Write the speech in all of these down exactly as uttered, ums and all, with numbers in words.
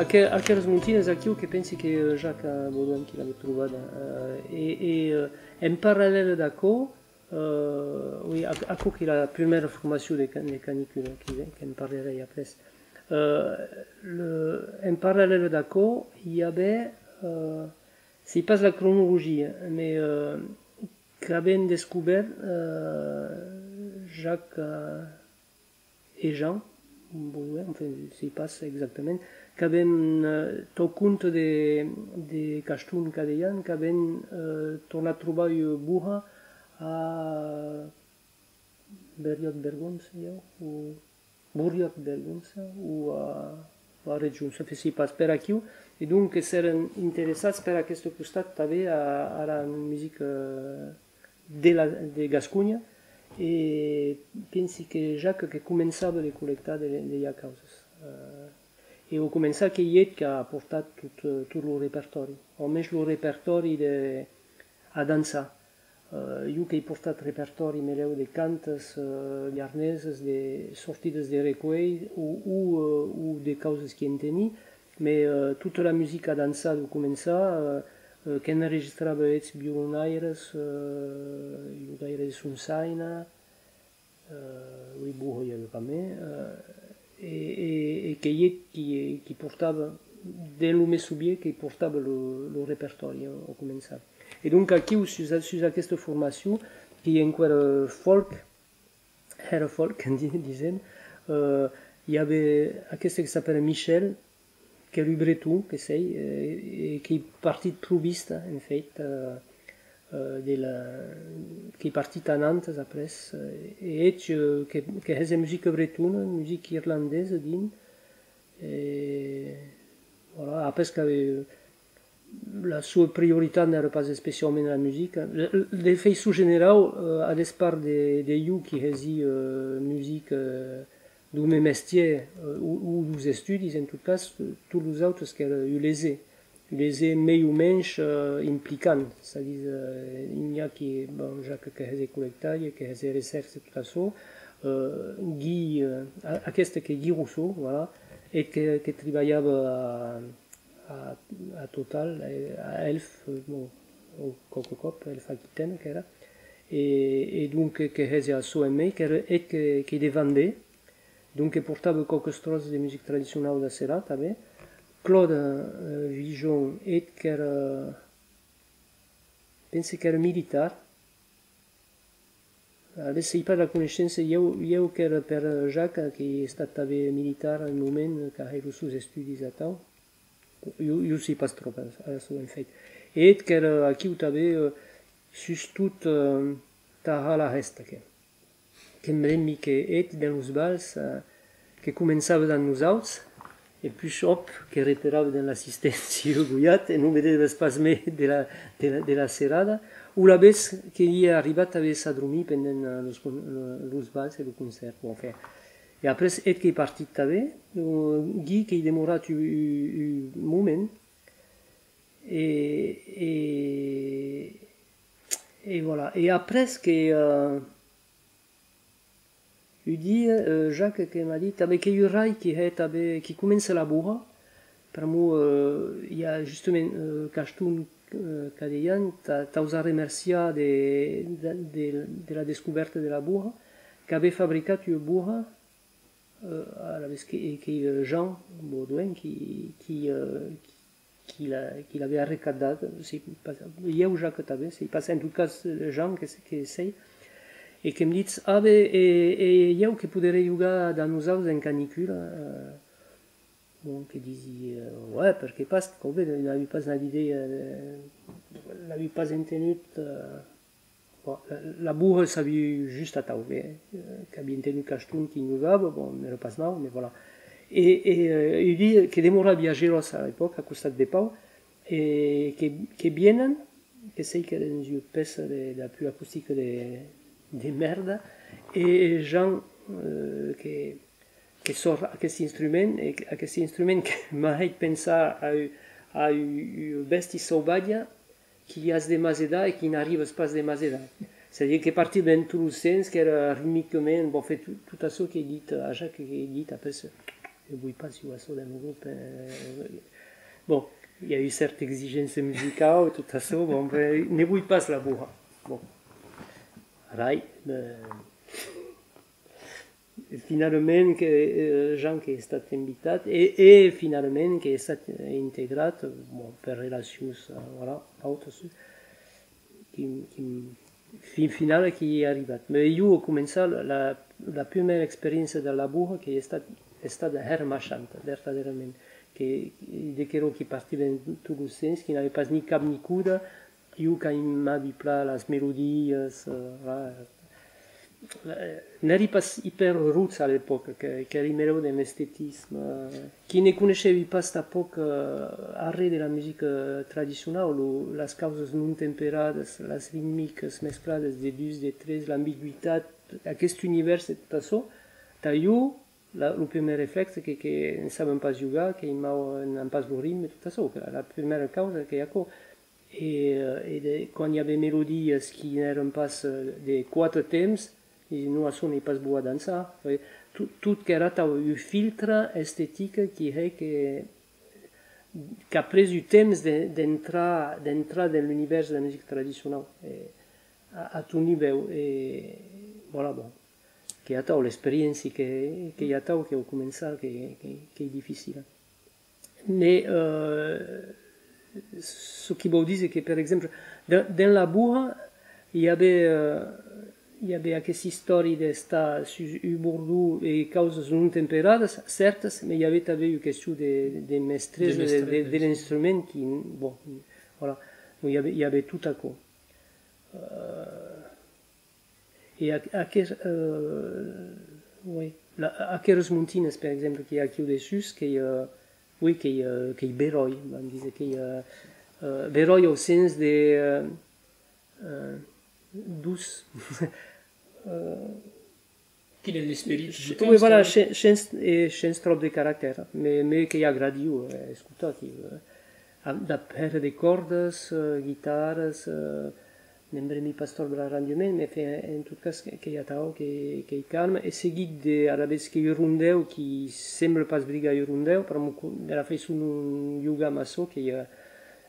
Aqueras Montinas aqui o que penso que uh, Jacques Baudoin que l'avait trouvé uh, et, et uh, en parallèle d'Ako, uh, oui, Ako qui est la première formation des can canicules qui en parlerai après. Uh, le, en parallèle d'Ako, il y avait, uh, c'est pas la chronologie, mais uh, qu'avait découvert uh, Jacques uh, et Jean. Baudoin, enfin, s'il passe exactement, qu'avait euh, tout compte de, de Castoun Cadeyan, qu'avait euh, ton a trouvé bourra à Berriot Bergonza, ou Burriot Bergonza, ou à la région, ça fait s'il passe per aquí, et donc s'eren interessats per aquest costat també a, a la musique de, la, de Gascunya. Et pense que Jacques que començava de col·lectar d'elles causes. Uh, et ho començava que ell que ha portat tot, tot el repertori, almenys el repertori de, a dansar. Uh, jo que he portat repertori meu de cantes, uh, llarneses, de sortides de recull o, o, uh, o de causes que en tenia, però uh, tota la música a dansar ho començava. Uh, que enregistrava ells violonaires, violonaires de Sonsaina, oui, Burro hi havia també, i que ell qui portava, de l'home subie, que portava el repertori a començar. I doncs aquí, sus aquesta formació, que hi ha encara folk, era folk, diguem, hi havia aquesta que s'appela Michel, que lui bretou, que c'est, et qui est parti de Prouviste, en fait, euh, de la, qui est parti à Nantes après, et que c'est une musique bretoune, une musique irlandaise, din, et voilà, après, que la sua priorité n'était pas spécialement la musique. De fait, sous général, à l'espart de, de you qui résit euh, musique, euh, de mes métiers ou des études, en tout cas, tous les autres qui ont eu les les mais ou moins impliquants, c'est-à-dire il y a qui, bon, Jacques qui les collectait, qui les recherchait tout à son, Guy, à qui que Guy Rousseau, voilà, et qui qui travaillait à à Total, à Elf, bon, au Cococop, Elf Aquitaine, qui era, et et donc qui les a sommés, et qui qui les vendait. Donc, il portava quelques strophes de musique traditionnelle de Serrat, també. Claude Vijon, que era... pense que era militar. Ara, si per la coneixença, jo que era per Jacques, que he estat també militar en un moment, que ha fet els estudis a tal. Jo sé pas trop, ara s'ho hem fet. I que era aquí també, sus tot, taha la resta, que... que m'aimait que était dans les balles, que commençava dans nos autres, et puis hop, que retirava dans l'assistance uruguayate, et nous mettait le spasme de la, de la, de la serrada, ou la vez que y est arrivé avait sa dormi pendant les balles et le concert. Bon, enfin. Et après, et qui est parti avait, Guy qui est demeuré un moment, et, et, et voilà. Et après, que, euh, il dit, euh, Jacques qui m'a dit, avec le rail qui, qui commence la bourra, pour moi, euh, il y a justement euh, Castoun euh, Cadeyan, t'as osé remercier de, de, de, de la découverte de la bourra, qui avait fabriqué une bourra, euh, avec Jean Baudoin, qui, qui, euh, qui, qui l'avait recadré. Il y a Jacques t'avait, c'est passé en tout cas Jean qui, qui essaye. Et qui me dit, ah ben, et il y a qui pourrait jouer dans nos arbres en canicule. Bon, qui disait, ouais, parce que parce qu'on n'avait pas l'idée, on n'avait pas entendu. La bourre savait juste à taouver, qui avait entendu Castoun qui nous jouait, bon, on ne repasse pas, mais voilà. Et il dit que des morts viageros à l'époque, à Costa de Pau, et qui viennent, que c'est que les yeux pèsent la plus acoustique des. De merde, et Jean euh, qui, qui sort aquest instrument, et aquest instrument que m'a fait penser à, à une bestie sauvage qui a des mazédas et qui n'arrive pas à des mazédas. C'est-à-dire qu'à partir d'un tout le sens, qui est rythmiquement, bon, fait tout, tout à ce qui est dit à Jacques, qui est dit après ne bouille pas si on dans le groupe. Bon, il y a eu certaines exigences musicales, de toute façon, bon, ben, ne bouille pas la bourre. Bon. Right. Euh, finalement, que, euh, Jean qui est stat invité et, et finalement qui est stat intégré, bon, per relations, voilà, autres, qui, qui, fin finale qui est arrivée. Mais io ho cominciato la, la première expérience de la bourre qui est stata è stata hermachante, verdaderamente, che de quello che partiva in tutti i sensi, che non aveva ni cap ni coda, io che m'avi plat las melodies, n'eri pas hyper roots à l'époque, che rimero de l'esthétisme, chi ne conoscevi pas sta poc arrêt de la musique traditionnelle, las causes non temperades, las ritmiques mesclades de deux, de trois, l'ambiguïtat, a questo universo, tutto ciò, ta io la, le premier réflexe, c'est qu'ils ne savent pas jouer, qu'ils n'ont pas le rythme, tout ça. La première cause, c'est qu'il y a quoi. Et, et de, quand il y avait des mélodies qui n'étaient pas de quatre thèmes, nous n'avons pas besoin de danser. Tout, tout ce qui a eu un filtre esthétique qui est que, qu'après le thème d'entrer dans l'univers de la musique traditionnelle, à, à tout niveau. Et voilà, bon. Che ha avuto l'esperienza che che ha avuto che ho cominciato che che che è difficile. Ma su chi vuol dire che per esempio nella burra ci aveva ci aveva queste storie di sta su bordo e cause non temperate, certe, ma ci aveva avuto questo de de mestresse dell'instrumento che bon, voilà, ci aveva ci aveva tutto qua. Et Aqueras euh, oui, Montinas, par exemple, qui est acquis au-dessus, qui est euh, oui, qui est euh, Béroy, on disait, qui est euh, Béroy au sens des euh, euh, douce. euh, Qu'il est l'esprit. Oui, voilà, change trop de caractère, mais, mais qui a gradi, euh, écoutez, qui euh, a perdu des cordes, euh, guitares. Euh, Nembré mi pastor de la rendement, mais fait en tout cas qu'il y a tao, qu'il est calme. Et c'est guide des arabesques Rondeau qui semble pas se brigailler Rondeau, par mon coup, elle a fait sur un yoga masso qui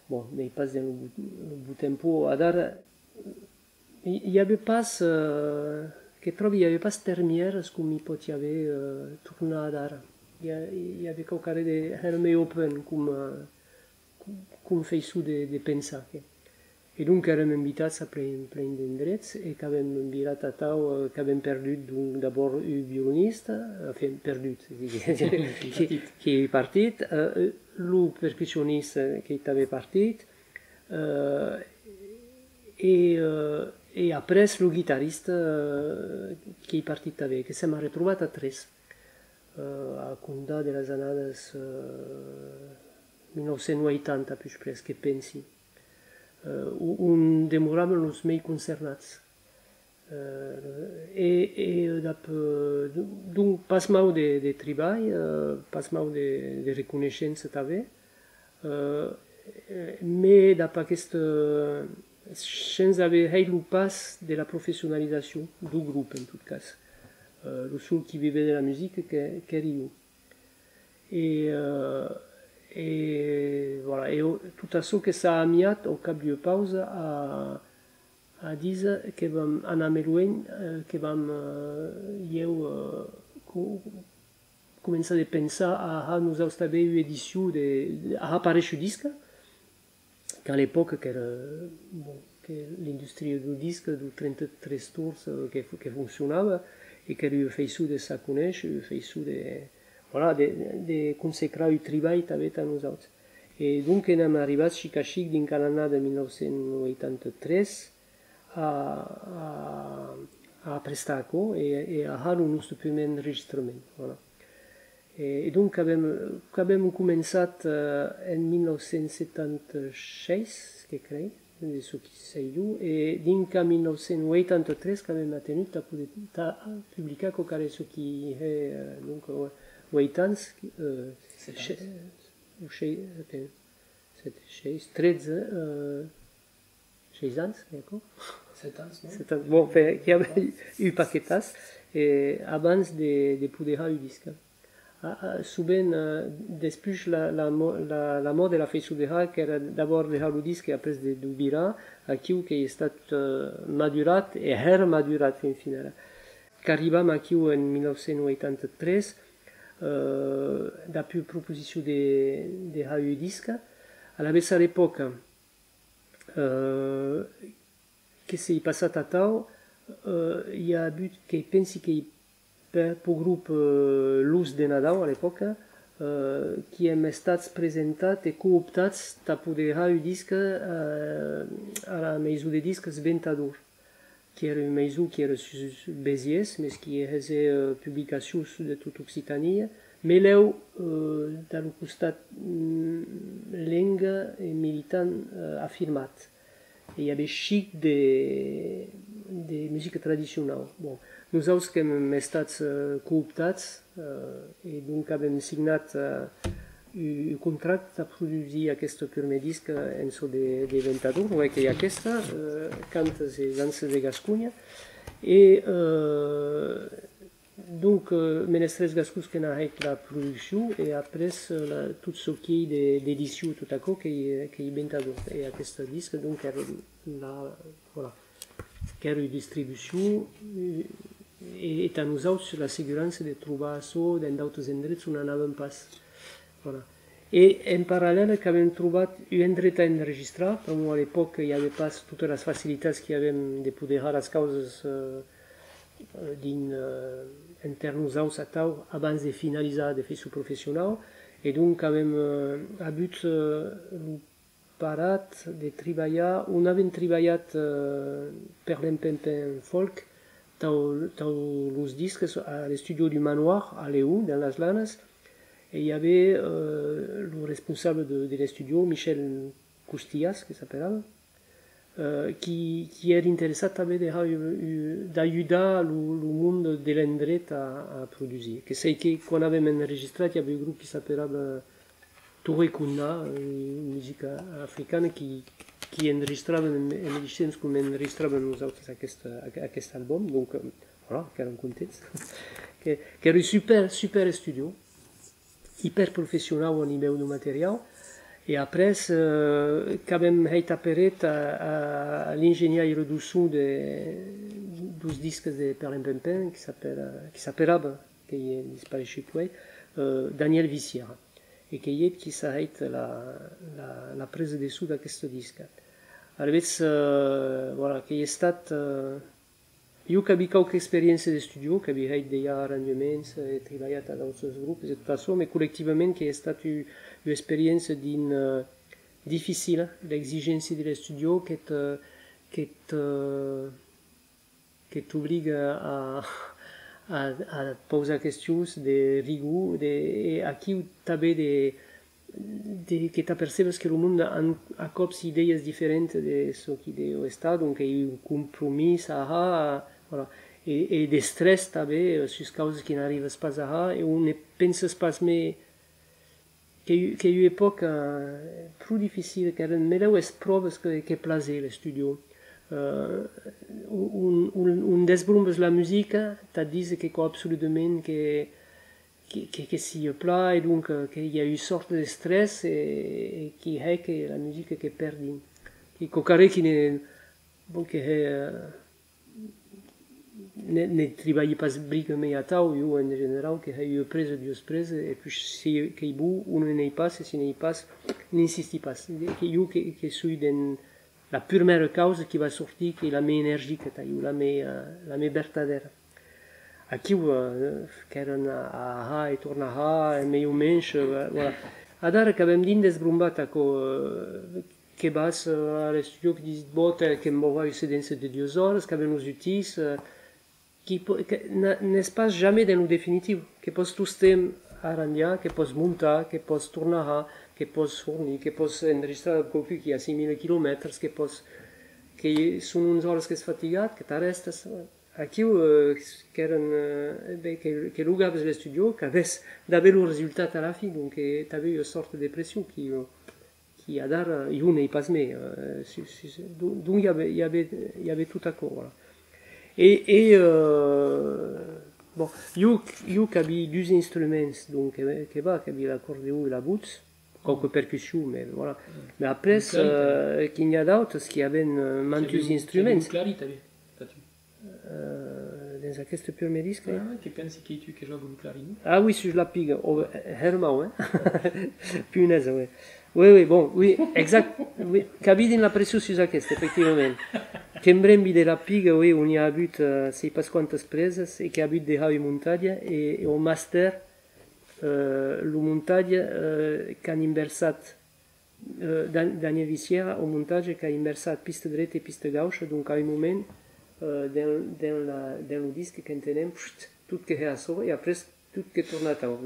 bon, mais il passe dans le bout tempo. À dar, il y avait pas, que trouve, il y avait pas cette dernière, ce qu'on m'y pote y avait tourné à dar. Il y avait qu'au carré de Hermé Open, comme comme fait sous des pensées. Et donc, eravamo invitati a prendere indirizzo e avevamo invitato a Tao, che avevamo perduto d'abord un violinista, perduto, che è partito, il percussionista che è partito, e après il chitarrista che è partito, che siamo ritrovati a tre, a Kunda delle annate mille neuf cent quatre-vingt-dix più presso, che pensi. Un demoravano non smei concernati e dopo dunque pasmau di tribai pasmau di riconoscenza t'ave ma dopo questa scienza aveva il passo della professionalizzazione del gruppo in tutto caso lo solo che vive della musica che era io e et voilà, et tout à ce que ça a mis au cap de pause à, à dire que vam en améloigne, que vam euh, commencer à penser à, à nous avoir eu édition de, à apparaître le disque, qu'à l'époque, que, bon, que l'industrie du disque, du trente-trois tours, qui fonctionnait, et qu'elle lui fait sous de sa connaissance, lui fait sous de. Voilà, de, de consacrer le travail avec nous autres. Et donc, nous sommes arrivés chic à chic dans l'année mille neuf cent quatre-vingt-treize à, à, à Prestaco et, et à Halo, notre premier enregistrement. Voilà. Et, et donc, nous avons commencé en mille neuf cent soixante-seize, je crois, de ce qui s'est dit, et dans mille neuf cent quatre-vingt-treize, nous avons tenu à publier ce qui est. Donc, ouais. Waitans, seize ans, d'accord? sept ans, bon, il y avait eu paquetas, et avant de pouvoir avoir eu disque. souvent después la la la la mode la fait soudera que era d'abord des haludis que après des dubira a qui que est stat madurat et her madurat fin final qu'arriba ma qui en mille neuf cent quatre-vingt-treize da plus proposition des des haludis à la baisse à l'époque que s'est passé à tao il y a but que pense que pour le groupe Luz de Nadal à l'époque, euh, qui est stat présentat et cooptat pour des disques euh, à la maison des disques Bentadur, qui est une maison qui est sur Béziers, mais qui faisait euh, publication de toute Occitanie. Mais là, euh, dans le constat langue et militant euh, affirmat. Et il y avait chic des de musique traditionnelle. Bon. Nous avons comme stats cooptats et donc avons signé un contrat à produire ce premier disque en dessous de Ventadour, avec ce cante des danses de Gascogne. Et donc, Ménesque Gascousse qui a fait la production et après tout ce qui est d'édition, tout à coup, qui est Ventadour. Et ce disque, donc, voilà, qui est une distribution. Et à nous autres sur la sécurité de trouver ça dans d'autres endroits où nous n'avons pas. Voilà. Et en parallèle, nous avons trouvé un endroit à enregistrer. À l'époque, il n'y avait pas toutes les facilités qu'il y avait de pouvoir les causes euh, euh, internes aux autres avant de finaliser des faits professionnels. Et donc, nous avons euh, à but euh, parat de travailler. Nous avons travaillé euh, Perlinpinpin Folc. Dans les disques, à l'estudio du manoir, à Léon, dans les Lanes, et il y avait euh, le responsable de, de l'estudio, Michel Coustillas, qui s'appelait, euh, qui, qui est intéressé d'aider le, le monde de l'endroit à, à produire. C'est que quand on avait enregistré, il y avait un groupe qui s'appelait Touré Kunda, une musique africaine, qui qui enregistraven en edicions com enregistraven nosaltres aquest, aquest àlbum, donc voilà, que eren contents, que, que era un super, super estudio, hiper professional a nivell de material, i après eh, que vam fet aperet a, a l'enginyer i reducció de, dels discs de Perlinpinpin, qui s'appelava, que hi ha dispareixit, eh, Daniel Vaissière, i que hi ha qui s'ha fet la, la, la presa de sud d'aquest disc. Alves, euh, voilà, que est stat. Euh, io che abbiamo qualche esperienza di studio, che abbiamo degli arrangiamenti e lavorato da altri gruppi e tutto ciò, ma collettivamente che è stata un'esperienza uh, difficile, l'esigenza dello studio che ti uh, obbliga a, a, a posare questioni di rigore e a chi aveva que tu percebes que le monde a comme des idées différentes de ce qui est État, donc il y a eu un compromis à, voilà, et, et des stress aussi sur les causes qui n'arrivent pas à, et on ne pense pas, mais qu'il y a eu une époque euh, plus difficile, car mais là où est preuve que que plaisir le studio, euh, on, on, on désbrombe la musique, tu dis que quoi absolument que qui, qui, qui s'y plaît, et donc euh, qu'il y a eu une sorte de stress, et, et qui est que la musique qui est perdue. Qui cocaré qui ne, bon, qui est, euh, ne, ne travaille pas brique mais à tao, ou en général, qui a eu prise, Dieu prise, et puis si qu'il bout, on n'y passe, et si n'y passe, n'insiste pas. Qu'il qui, qui suis dans la première cause qui va sortir, qui est la main énergique, la main, la main vertadère. Aquí que eren a ha i torna a ha i meio menys, voilà. A d'ara que vam dins desbrombat que vas a l'estudio que dius bota que em va una sedència de dues hores, que vam uns utils, que n'es pas jamais en un definitiu, que pots tu estem arranjar, que pots muntar, que pots tornar a ha, que pots fornir, que pots enregistrar el copi que hi ha cinc mil quilòmetres, que pots... que són uns hores que és fatigat, que t'arrestes... Aquí que eren que lugaves l'estudio que havies d'haver un resultat a la fi, donc t'avais una sorta de pressió qui a d'ara i una i pas més, donc hi havia tot a cor. I Bon, Yuk avait deux instruments, donc Québec avait l'accordéon et la boutse, quelques percussions, mais voilà. Mais après, euh, il y a d'autres qui avaient deux instruments. Clarit, dans la question premier disque. Ah, tu penses qu'il y a quelque chose de clarinette? Ah oui, si je la pigue, Hermao, hein. Punaise, oui. Oui, oui, bon, oui, exact. Oui, cabine la pression sur la question, effectivement. Qu'embrembi de la pigue, oui, on y a but, euh, c'est pas quantas presas, et qui a but de haut montagne, et, et au master, euh, le montagne, euh, qu'a inversat, euh, Dan, Daniel Vaissière, au montage, qu'a inversat piste droite et piste gauche, donc à un moment, euh, dans, dans, la, dans le disque, qu'on tenait, tout qui est à soi, et après, tout qui tourne à temps.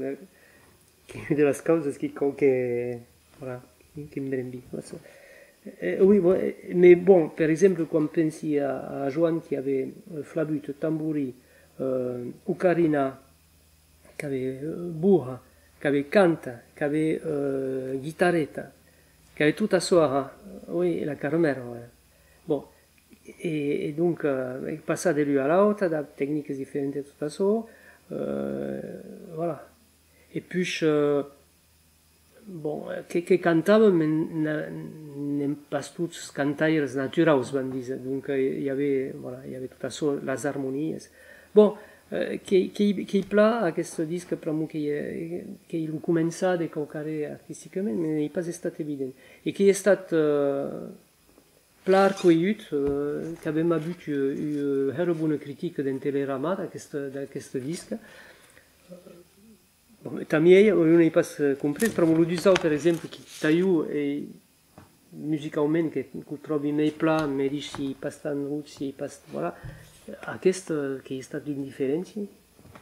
C'est une de las causes qui, que, voilà, qui m'embrembi. Euh, oui, bon, mais bon, par exemple, quand on pense à, à Joan qui avait euh, flabut, tambouri, euh, ocarina, qui avait euh, bourra, qui avait canta, qui avait euh, guitaretta, qui avait tout à soi, oui, la carmère. Ouais. Bon, et, et donc, euh, il passa de l'une à l'autre, des techniques différentes tout à soi, euh, voilà. Et puis, euh, bon, que, que cantavam, mais n'aiment pas tous cantaires naturels, on disait. Donc, il y avait, voilà, il y avait tout à soi, les harmonies. Bon, euh, qui, qui, qui plaît à ce disque, pour moi, qui, qui a commencé à décorer artistiquement, mais n'est pas été évident. Et qui est stat, euh, plaire qu'on ait eu, euh, qui avait ma but, une très bonne critique d'un Télérama, à ce disque. También, on n'est pas compris, parce que le disant, par exemple, qui taillou et musicalement, que tu trouves mes plats, mes riches, si pas en route, si pas, voilà, à qu'est-ce qui est une différence,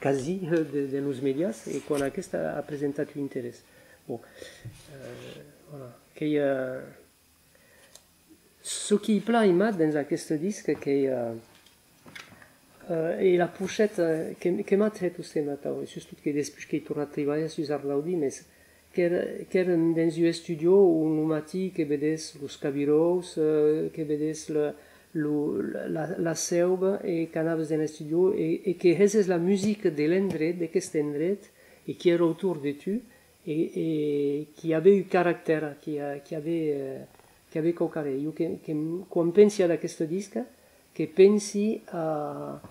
quasi, de nos médias, et qu'on a qu'est-ce a présenté un intérêt. Bon, voilà, que ce qui plaît, il m'a dans ce disque, que Euh, et la pochette que m'a traité tous ces matins, surtout que depuis qu'il tourne à travailler sur Arnaudin, mais qu'elle dans un studio où on m'a dit que vedais les cabiros, que vedais la seube et qu'on avait dans un studio et que c'est la musique de l'endrette, de cette endrette, et qui est autour de tu, et qui avait eu caractère, qui avait cocaré. Quand on pense à ce disque, que pensi à,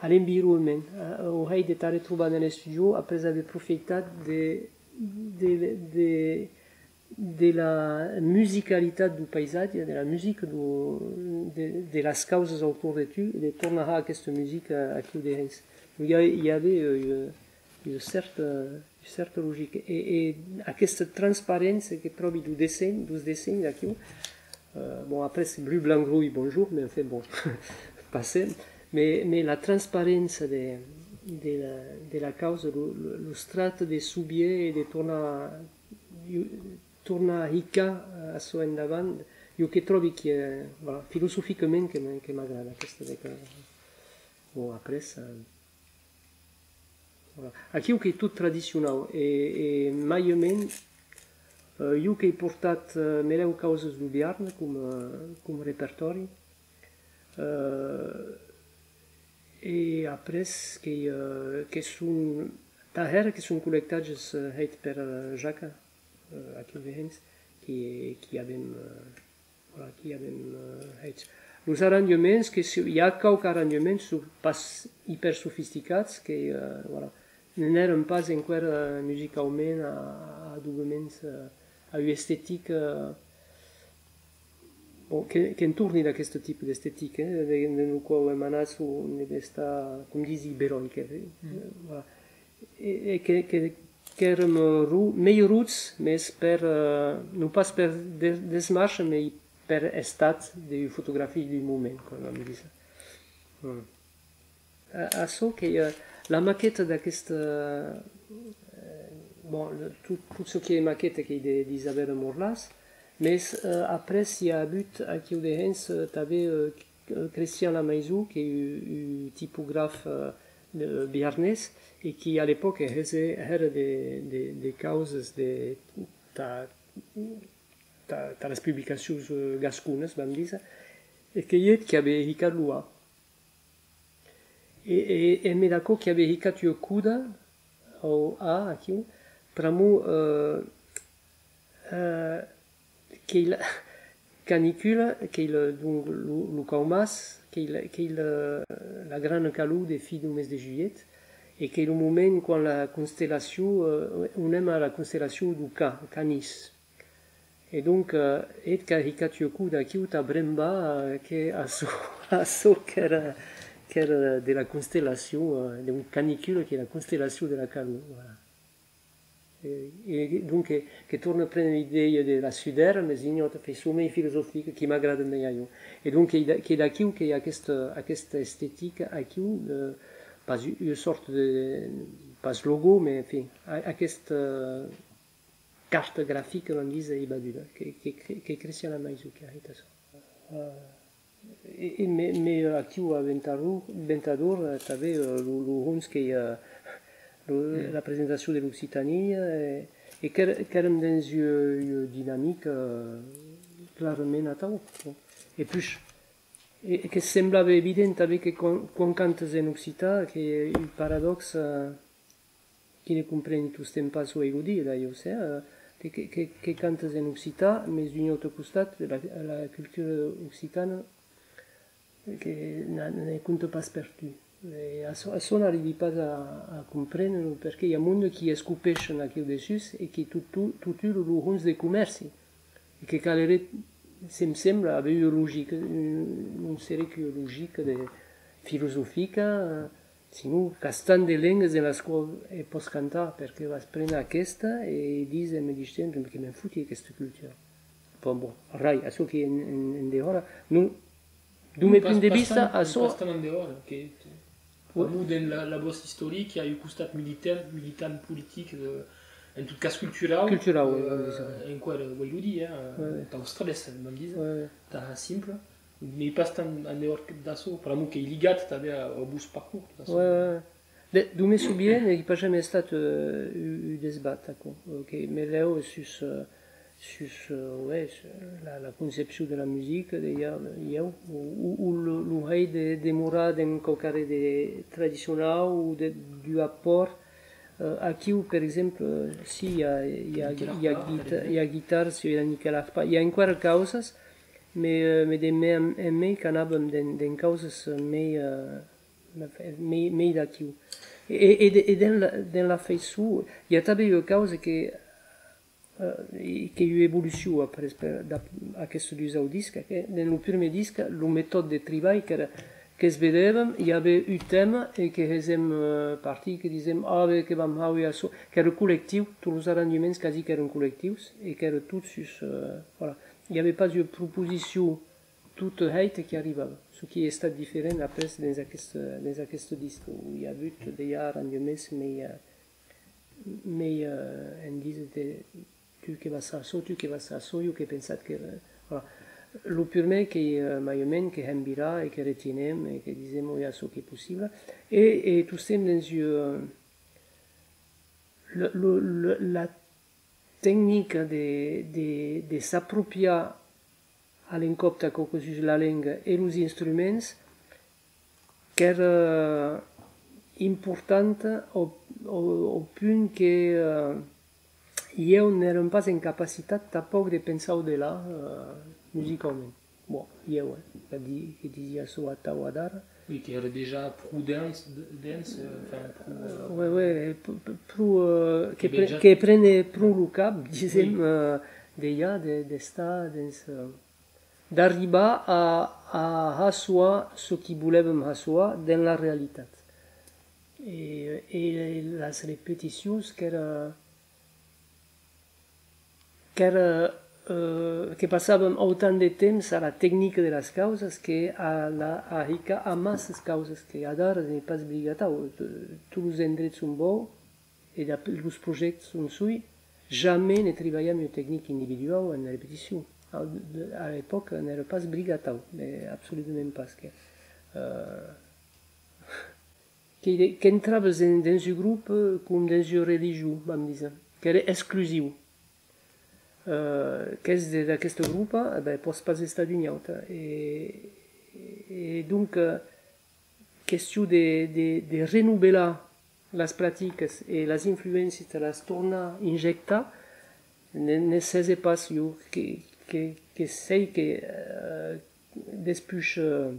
à l'environnement, au fait d'être retrouvé dans le studio après avoir profité de, de, de, de la musicalité du paysage, de la musique, du, de, de las causes autour de tu, et de tourner à cette musique à Claude Vijon. Il y avait une, une, certaine, une certaine logique. Et, et à cette transparence qui est propre du dessin, du dessin de Claude. Euh, bon, après c'est bleu, blanc, grouille, bonjour, mais en fait, bon, passez. Mais, mais la transparence de, de, la, de la cause, le, le, le strat des soubiers et des tourna, tourna hica à soi en avant, je trouve qui est, voilà, philosophiquement, qui m'agrada, questa déclaration. Bon, après ça. Voilà. Aquí, qui est tout traditionnel, et, et maïement, eu che ho portato mereu causes du Biarn come, come repertori uh, e apres che, uh, che sono taher che sono collectati uh, per Jacques uh, a Kilvehens che che abbiamo uh, che abbiamo uh, los arrangements che si ha cau arrangements pas hyper sofisticati che uh, voilà non erano pas in quella musica umana a documents uh, à une esthétique euh, bon, qui tourne dans ce type d'esthétique, hein, de nous quoi émanons une besta, comme disent ibérique, voilà, et que que que nous meilleurs routes, mais per euh, non pas per des, des marches, mais per état de photographie du moment, comme on dit ça. Hmm. À, à ce que euh, la maquette de cette euh, bon, le, tout, tout ce qui est maquette qui est d'Isabelle Morlas, mais euh, après, s'il y a un but à Claude Vijon, tu avais euh, Christian Lamaizou, qui est un typographe euh, de Biarnais, et qui à l'époque faisait des, des, des causes de les publications gascones, et qui avait Ricardo. e e me dako que havia hicatio cuda ou a aqui para mu que il canicule que il donc Lucaumas que il que il la grande calou des filles du mes de juillet et que le moment quand la constellation on aime la constellation du Canis. Et donc, et caricatioku d'aqui uta bremba que asso qu'era qu'era de la constellation de un canicule qui est la constellation de la Calou. Et donc que tourne prendre l'idée de la Sudère, mais il y a une façon philosophique qui m'agrade meilleur. Et donc que d'aqui où qu'il y a cette cette esthétique aqui où pas une sorte de pas logo, mais enfin à cette carte graphique, on disait, que Christian Lamaizou qui a fait ça. Mais ici, à Ventadour, tu avais la présentation de l'Occitanie et qui était dans une dynamique clairement natale. Et puis, qui semblait évident que quand cantes en occitan, que le paradoxe qui ne comprend tout ce pas où il dit, d'ailleurs, c'est que, que, que cantes en occitan, mais d'une autre constate, la, la culture occitane ne compte pas perdu. Et à son n'arrive pas à, à comprendre, parce qu'il y a un monde qui est coupé là-dessus et qui tout tout tout le ronce des commerces. Et que Caléret, ça me semble, avait une logique, une, une série de logique de, philosophique, sinon, castant des langues dans la scuola et posso cantar, parce que vas prendre questa et disent, me disent, que m'en foutent de cette culture. Bon, bon, rai, à ce qui est en dehors, nous, du mes points de vista, à ce... Pas en dehors, ok. Nous, dans la bosse historique, il y a eu constat militaire, militant politique, en tout cas culturel. Culturel, oui. En quoi, oui, je dis, t'as un stress, on me dit, t'as un simple. Mais pas en dehors d'assaut, pour l'amour qu'il y a, tu avais au bout du parcours. D'où mes souvenirs, il n'y a pas jamais eu de débat. Mais là, sur la conception de la musique, ou l'oreille des mourades d'un cocaré traditionnel ou du apport. À qui, par exemple, s'il y a guitare, s'il y a Nicolas Arpa, il y a encore des causes. Mais mais des mais mais canabem den den causes mais mais mais d'acquis et et et dans dans la façon il y a tabé une cause que que eu évolution après à qu'est-ce du zaudisque dans le premier disque la méthode de travail que que se vedevem il y avait un thème et que deuxième partie que disait ah ben que vam haver a so que le collectif tous les arrangements quasi que un collectif et que tout sus voilà. Il n'y avait pas de proposition toute hate qui arrivait. Ce qui est très différent après dans ce disque, où il y a eu des arrangements, mais, mais euh, on disait tu que vas à ça, tu que vas à ça, tu que penses que. Voilà. Le premier qui m'aimait, qui m'embira et qui retenait, et qui disait moi, il y a ce qui est possible. Et, et tout ça dans euh, le, le, la technique de, de, de s'approprier à l'encopte de la langue et aux instruments qui est euh, importante au, au, au point que euh, je n'étais pas en capacité tampoco de penser au-delà euh, musicalement. Bon, je, ouais, je disais ça à Tawadar. Oui, qui était déjà prudence, dense, enfin pro. Oui, oui, pro qui prenait pro le cap, disons, déjà de de ça, d'arriver à à soi ce qui voulait me soi dans la réalité. Et et les répétitions qu'era qu'era que passavam autant de temps à la technique de las causas que à la à rica à masses causas que à dar n'est pas obligatoire. Tous les endroits sont beaux et les projets sont sous. Jamais ne travaillions une technique individuelle ou une répétition. À l'époque, n'était pas obligatoire, mais absolument pas. Qu'on travaille dans un groupe comme dans une religion, on disait, qui est exclusive. Qu'est-ce de ce groupe, ben, peut se passer ça d'une autre. Et donc, question de, de, de renouveler les pratiques et les influences de les tornar a injectar ne, ne sais pas jo que, que, que sei que euh, després euh,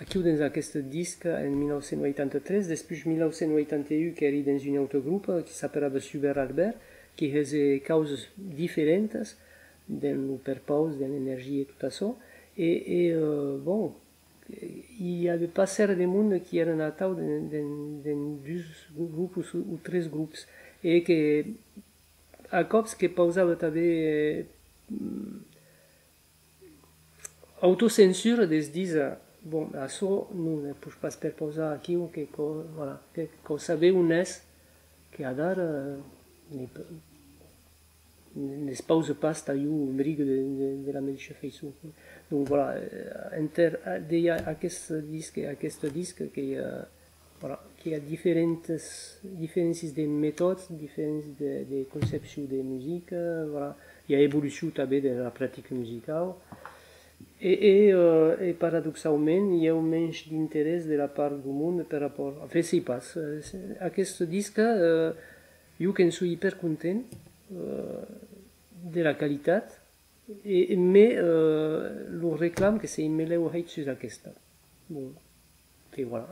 aquí dans aquest disc en mil nou-cents vuitanta-tres, després mil nou-cents vuitanta-u que era dans un altre grup que s'appelava Suber Albert, qui faisait causes différentes dans le purpose, dans l'énergie et tout ça. Et, et euh, bon, il y avait pas serre de monde qui étaient atteints dans deux groupes ou, ou trois groupes. Et que, à cops que pausaient avait euh, autocensure de se dire, bon, à ça, nous ne pouvons pas se perposer à qui, ou que, voilà, que, qu'on savait où n'est-ce qu'à dar, euh, ne se pose pas taillou brigue de, de, de la Médiche Facebook. Donc voilà, inter, déjà à ce disque, à ce disque qui euh, voilà, qui a différentes différences de méthodes, différences de, de conceptions de musique, voilà, il y a évolution tabé de la pratique musicale et, et, euh, et paradoxalement il y a un manque d'intérêt de la part du monde par rapport à fait si passe à ce disque. Euh, Jo que en suis hyper content euh, de la qualité, et, mais euh, le réclame que c'est une mêlée sur aquesta. Bon, et voilà.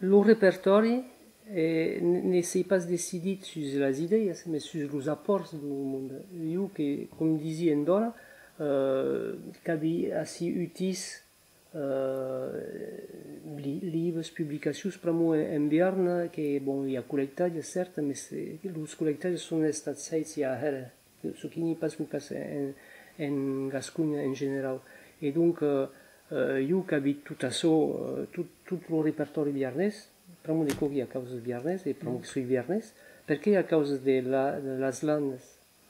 Le répertoire ne s'est pas décidé sur les idées, mais sur les apports du monde. Jo que, comme disait Endora, euh, qu'avait assez utile Euh, livres, publications, per moi en Béarn, que bon, il y a collectage, certes, mais les collectages sont estats faits à Herre, ce qui n'est pas le cas en, en Gascogne en général. Et donc, euh, euh, je habite tout à ça, euh, tout, tout le répertoire béarnais, per moi des coquilles à cause de béarnais, et per moi que suis béarnais, parce qu'à cause de la, de las landes,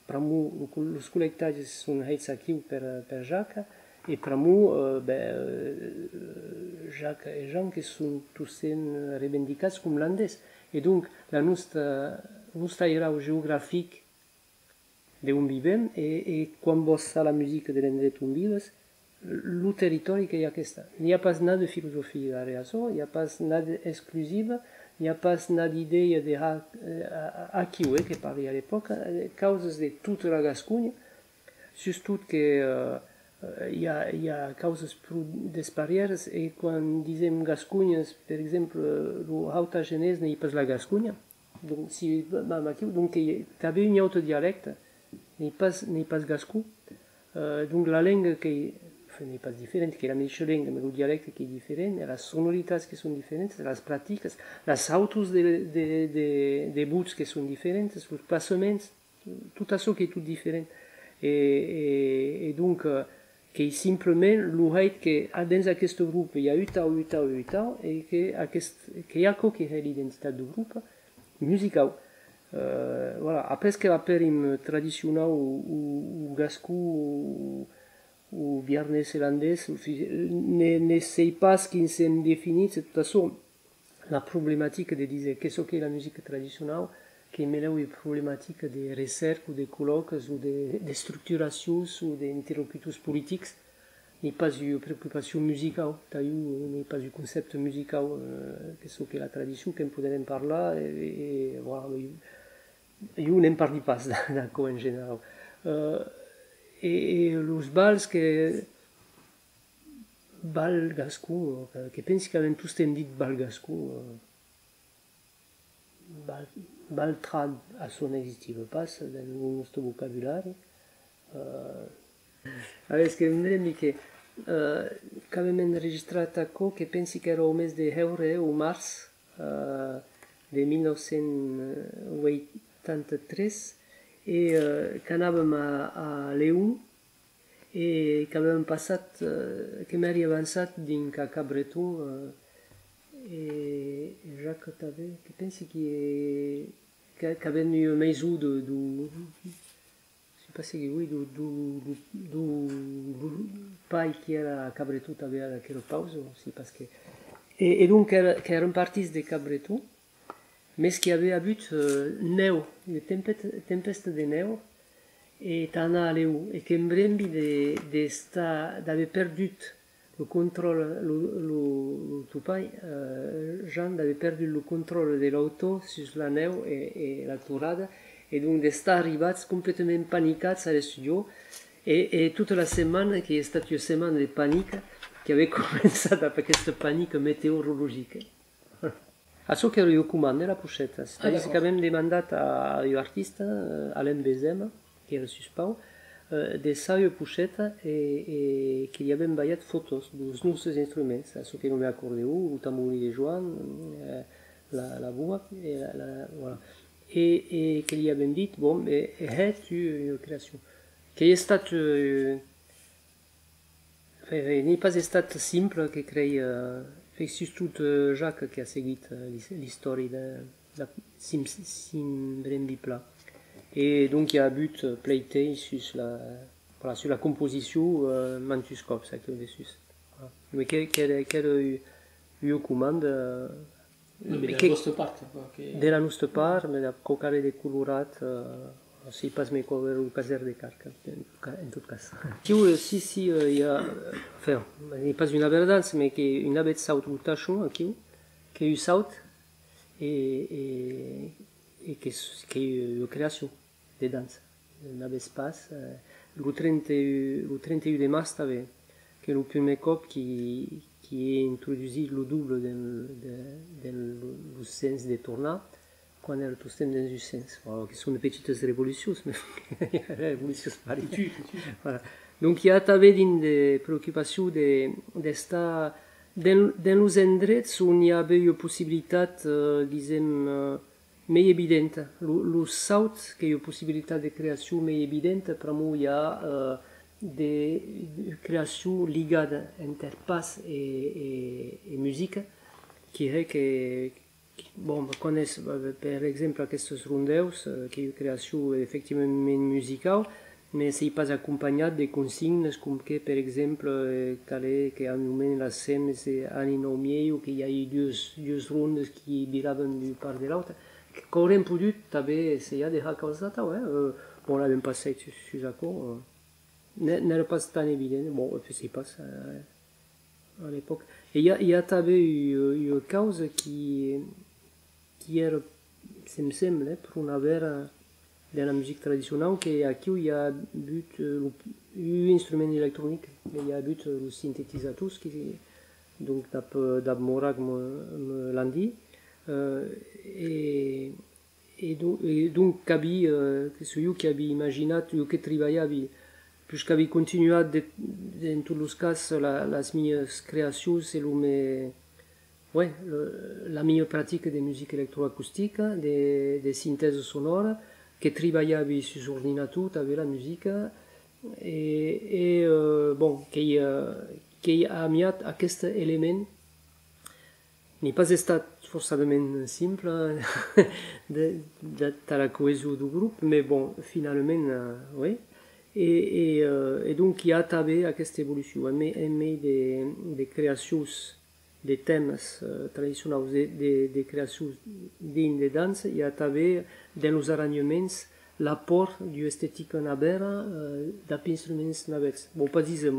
per moi, les collectages sont faits aquí per, per Jacques. Et pour moi, euh, ben, euh, Jacques et Jean qui sont tous revendiqués comme landais. Et donc, la nostra, nostra era géographique d'où vivons, et, et quand vous savez la musique de l'endroit où vivons, le territoire qu'il y a. Il n'y a pas de philosophie à réasso, il n'y a pas d'exclusive, il n'y a pas d'idée de à qui on est, parlait à l'époque, causes de toute la Gascogne, surtout que euh, il y a, il y a causes plus disparières, et quand disait Gascogne, par exemple, l'alta genèse n'est pas la Gascogne, donc si donc il y avait une autre dialecte n'est pas n'est pas gascon, euh, donc la langue qui enfin, n'est pas différente, qui est la même langue, mais le dialecte qui est différent, les sonorités qui sont différentes, les pratiques, les autos des des des de bouts qui sont différentes, les placements, tout à ce qui est tout différent, et, et, et donc euh, que simplement l'oreille que dans ce groupe il y a huit ans, huit ans, huit ans, et que Ako qui est l'identité du groupe musicale. Euh, voilà. Après ce que la périme traditionnelle ou, ou, ou gascou ou, ou biarnais irlandais ne sait pas ce qui s'est défini, c'est de toute façon la problématique de dire qu'est-ce qu'est la musique traditionnelle, qui mêlent les problématiques des recherches ou des colloques ou des, des structurations ou des interlocuteurs politiques, n'est pas une préoccupation musicale, n'est pas un concept musical, euh, que ce qu'est la tradition, qu'on peut en parler, et, et voilà, je n'en parle pas d'accord en général. Euh, et, et les balles que balles gascons, que pense qu'ils avaient tous dit balles gascons, euh, balles, Baltrad à son n'existive pas dans notre vocabulaire. Euh, avec ce que me dit que euh, quand même enregistré Ako, que pense qu'il era au mes de Heure ou mars euh, de mil nou-cents vuitanta-tres, et euh, quand même à, à Léon, et quand même passat, euh, que m'avait avancé dans Caca Breton. Euh, Et Jacques Tavet, qui pense qu'il est qu'avait eu Maizou de, je sais pas si oui, du pai qui era Cabretou, avait à quelle pause aussi parce que et donc qui era un parti de Cabretou, mais ce qui avait à but Néo, les tempestes de Néo et Tana Léo, et qui en brembi de d'avait perdu le contrôle, le, le, le Tupai, euh, Jean avait perdu le contrôle de l'auto sur la neige et, et la tourade, et donc d'être arrivé complètement paniqué à le studio, et, et toute la semaine, qui est stata une semaine de panique, qui avait commencé avec cette panique météorologique. À ce que je commandais la pochette, c'est-à-dire ah, quand même demandé à l'artiste, Alain Bezem, qui est le suspect, euh, de sa pochette et, et qu'il y avait une baillette photos de nos instruments, c'est ce qu'il nommait accordéon, le tambourine de Joan, euh, la, la boua, et, la, la, voilà. Et, et qu'il y avait dit, bon, mais es-tu une création qui est statu, euh, il n'est pas statu simple qui crée. Euh, C'est tout Jacques qui a suivi l'histoire de la Simbrembi Pla. Et donc il y a un but playtime sur la, voilà, sur la composition euh, Mantuscope, ça qui est dessus. Voilà. Mais quelle quel, quel, quel commande euh, de la part, okay. De la nostra part, mais de coquer des colorates. Euh, Si pas mes cover ou caser de carca, en tout cas. Qui si si il y a, enfin, n'est pas une abondance, mais qui une abondance saute ou tachon, qui qui eu saute et et qui qui eu création des danses, une abondance passe. Le trente et un de mars avait que le premier cop qui qui introduisit le double dans le sens des tournages. Quand elle tout dans du sens. Alors, qui sont des petites révolutions, mais la révolution pareille. Voilà. Donc il y a des préoccupations de, de sta, dans, dans les endroits où il y avait une possibilité, euh, disons, mais évidente. Le, le saut, qui est une possibilité de création, mais évidente, pour moi, il y a euh, des créations liées entre passe et, et, et musique, qui est que bon, connaissent par exemple aquests rondeus, qui est une création effectivement musicale, mais ce n'est pas accompagné de consignes comme que, par exemple, Calais qui a nommé la scène des années nommées, ou qu'il y a eu deux, deux rondes qui viraient d'une part de l'autre, qu'aurait pu essayer de raconter. Ouais. Bon, là, même pas ça, je suis d'accord. N'est pas tant évident. Bon, je ne sais pas ça à l'époque. Et il y a, y a eu une cause qui. qui est, ça me semble, pour une affaire de la musique traditionnelle, qui à qui il y a eu un instrument électronique, mais il y a eu le synthétisateur, qui donc d'Ab Morag lundi, et donc celui qui avait imaginé, qui travaillait, puisqu'il continuait dans tous les cas les meilleures créations, c'est le oui, le, la meilleure pratique de musique électroacoustique, des de synthèses sonores, qui travaillait sur ordinateur avec la musique, et, et euh, bon, qui, euh, qui a mis à cet élément, n'est pas été forcément simple d'être à la cohésion du groupe, mais bon, finalement, euh, oui. Et, et, euh, et donc, il y a eu à cette évolution, mais des, des créations. Des thèmes euh, traditionnels, des, des, des créations dignes de danse, il y a dans les arrangements l'apport de l'esthétique nabère euh, des instruments nabères. Bon, pas dire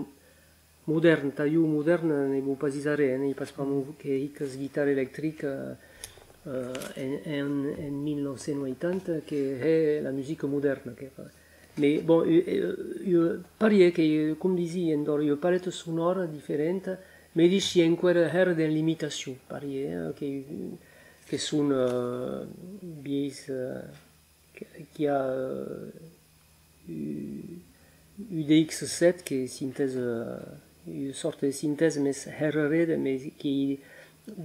moderne, taillou moderne, ne bon pas dire rien, il passe pas mon quelques guitares électriques euh, en, en mille neuf cent quatre-vingt-dix, qui est la musique moderne. Mais bon, je parie que, comme disait, il y a une palette sonore différente. Mais il y a encore des limitations, qui sont qui a U D X sept, qui est une sorte de synthèse, mais errée, mais qui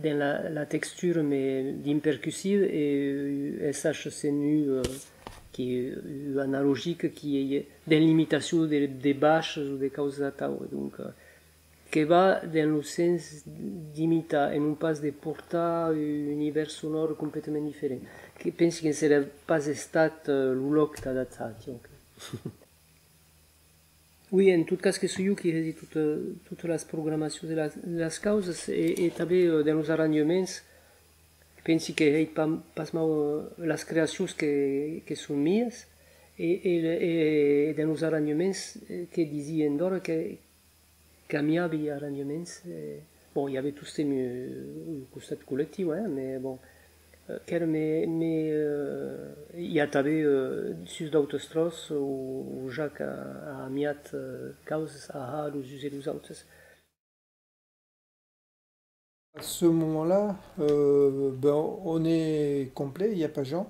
dans la, la texture, mais d'impercussive, et S H C N U, qui est analogique, qui est des limitations des, des bâches ou des causes d'attaque. Qui va dans le sens d'imiter et non pas de porter un univers sonore complètement différent. Je pense que ce n'est pas été le loc d'adatté. Oui, en tout cas, c'est celui qui rédige toutes les programmations de les causes et dans les arrangements. Je pense que les créations qui sont mises et dans les arrangements qui disent en dehors que Camia Villaragnemens, bon, il y avait tous ces cette collective, hein, mais bon, car mais mais il y avait sur d'autres où Jacques a mis causes à l'usage des autres. À ce moment-là, euh, ben, on est complet, il n'y a pas Jean.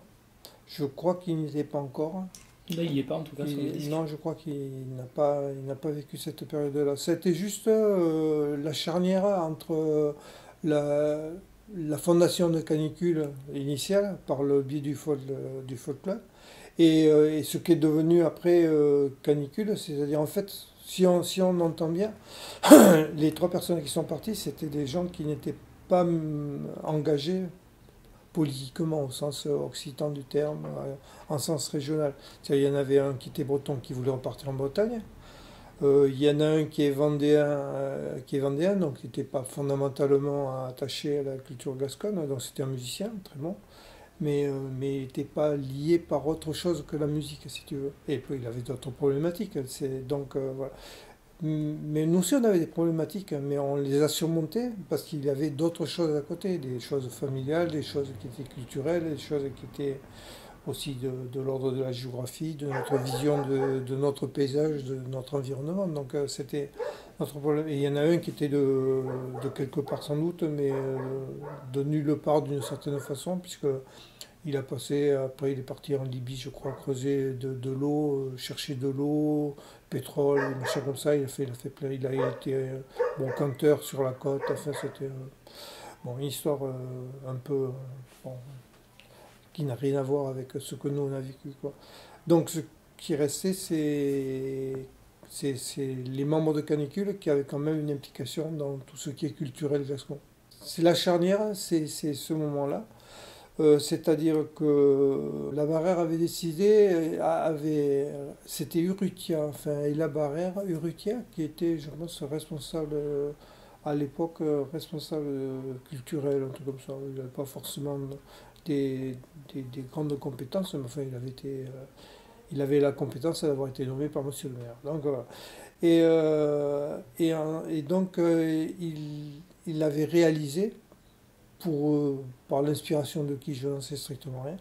Je crois qu'il n'y était pas encore. Là, il n'y est pas en tout cas. Il, non, je crois qu'il n'a pas, il n'a pas vécu cette période-là. C'était juste euh, la charnière entre la, la fondation de Canicule initiale, par le biais du folk, du folklore, et, euh, et ce qui est devenu après euh, Canicule, c'est-à-dire en fait... Si on, si on entend bien, les trois personnes qui sont parties, c'était des gens qui n'étaient pas engagés politiquement, au sens occitan du terme, en sens régional. Il y en avait un qui était breton, qui voulait repartir en Bretagne. Euh, il y en a un qui est vendéen, euh, qui est vendéen donc qui n'était pas fondamentalement attaché à la culture gasconne. Donc c'était un musicien, très bon. Mais, euh, mais il n'était pas lié par autre chose que la musique, si tu veux. Et puis il avait d'autres problématiques. Donc, euh, voilà. Mais nous aussi, on avait des problématiques, mais on les a surmontées parce qu'il y avait d'autres choses à côté, des choses familiales, des choses qui étaient culturelles, des choses qui étaient aussi de, de l'ordre de la géographie, de notre vision, de, de notre paysage, de notre environnement. Donc euh, c'était notre problème. Et il y en a un qui était de, de quelque part sans doute, mais euh, de nulle part d'une certaine façon, puisque il a passé, après il est parti en Libye, je crois, creuser de, de l'eau, euh, chercher de l'eau, pétrole, machin comme ça. Il a fait, il a fait plein, il a été euh, bon canteur sur la côte. Enfin, c'était euh, bon, une histoire euh, un peu euh, bon, qui n'a rien à voir avec ce que nous on a vécu, quoi. Donc ce qui restait, c'est les membres de Canicule qui avaient quand même une implication dans tout ce qui est culturel gascon. C'est la charnière, c'est ce moment-là. Euh, C'est-à-dire que la Barrère avait décidé, avait, c'était Urrutia, enfin, et la Barrère, Urrutia, qui était, je pense, responsable... à l'époque responsable culturel, un truc comme ça. Il n'avait pas forcément des, des, des grandes compétences, mais enfin, il avait, été, euh, il avait la compétence d'avoir été nommé par monsieur le maire. Donc, voilà. Et, euh, et, et donc, euh, il, il avait réalisé, pour, euh, par l'inspiration de qui je n'en sais strictement rien,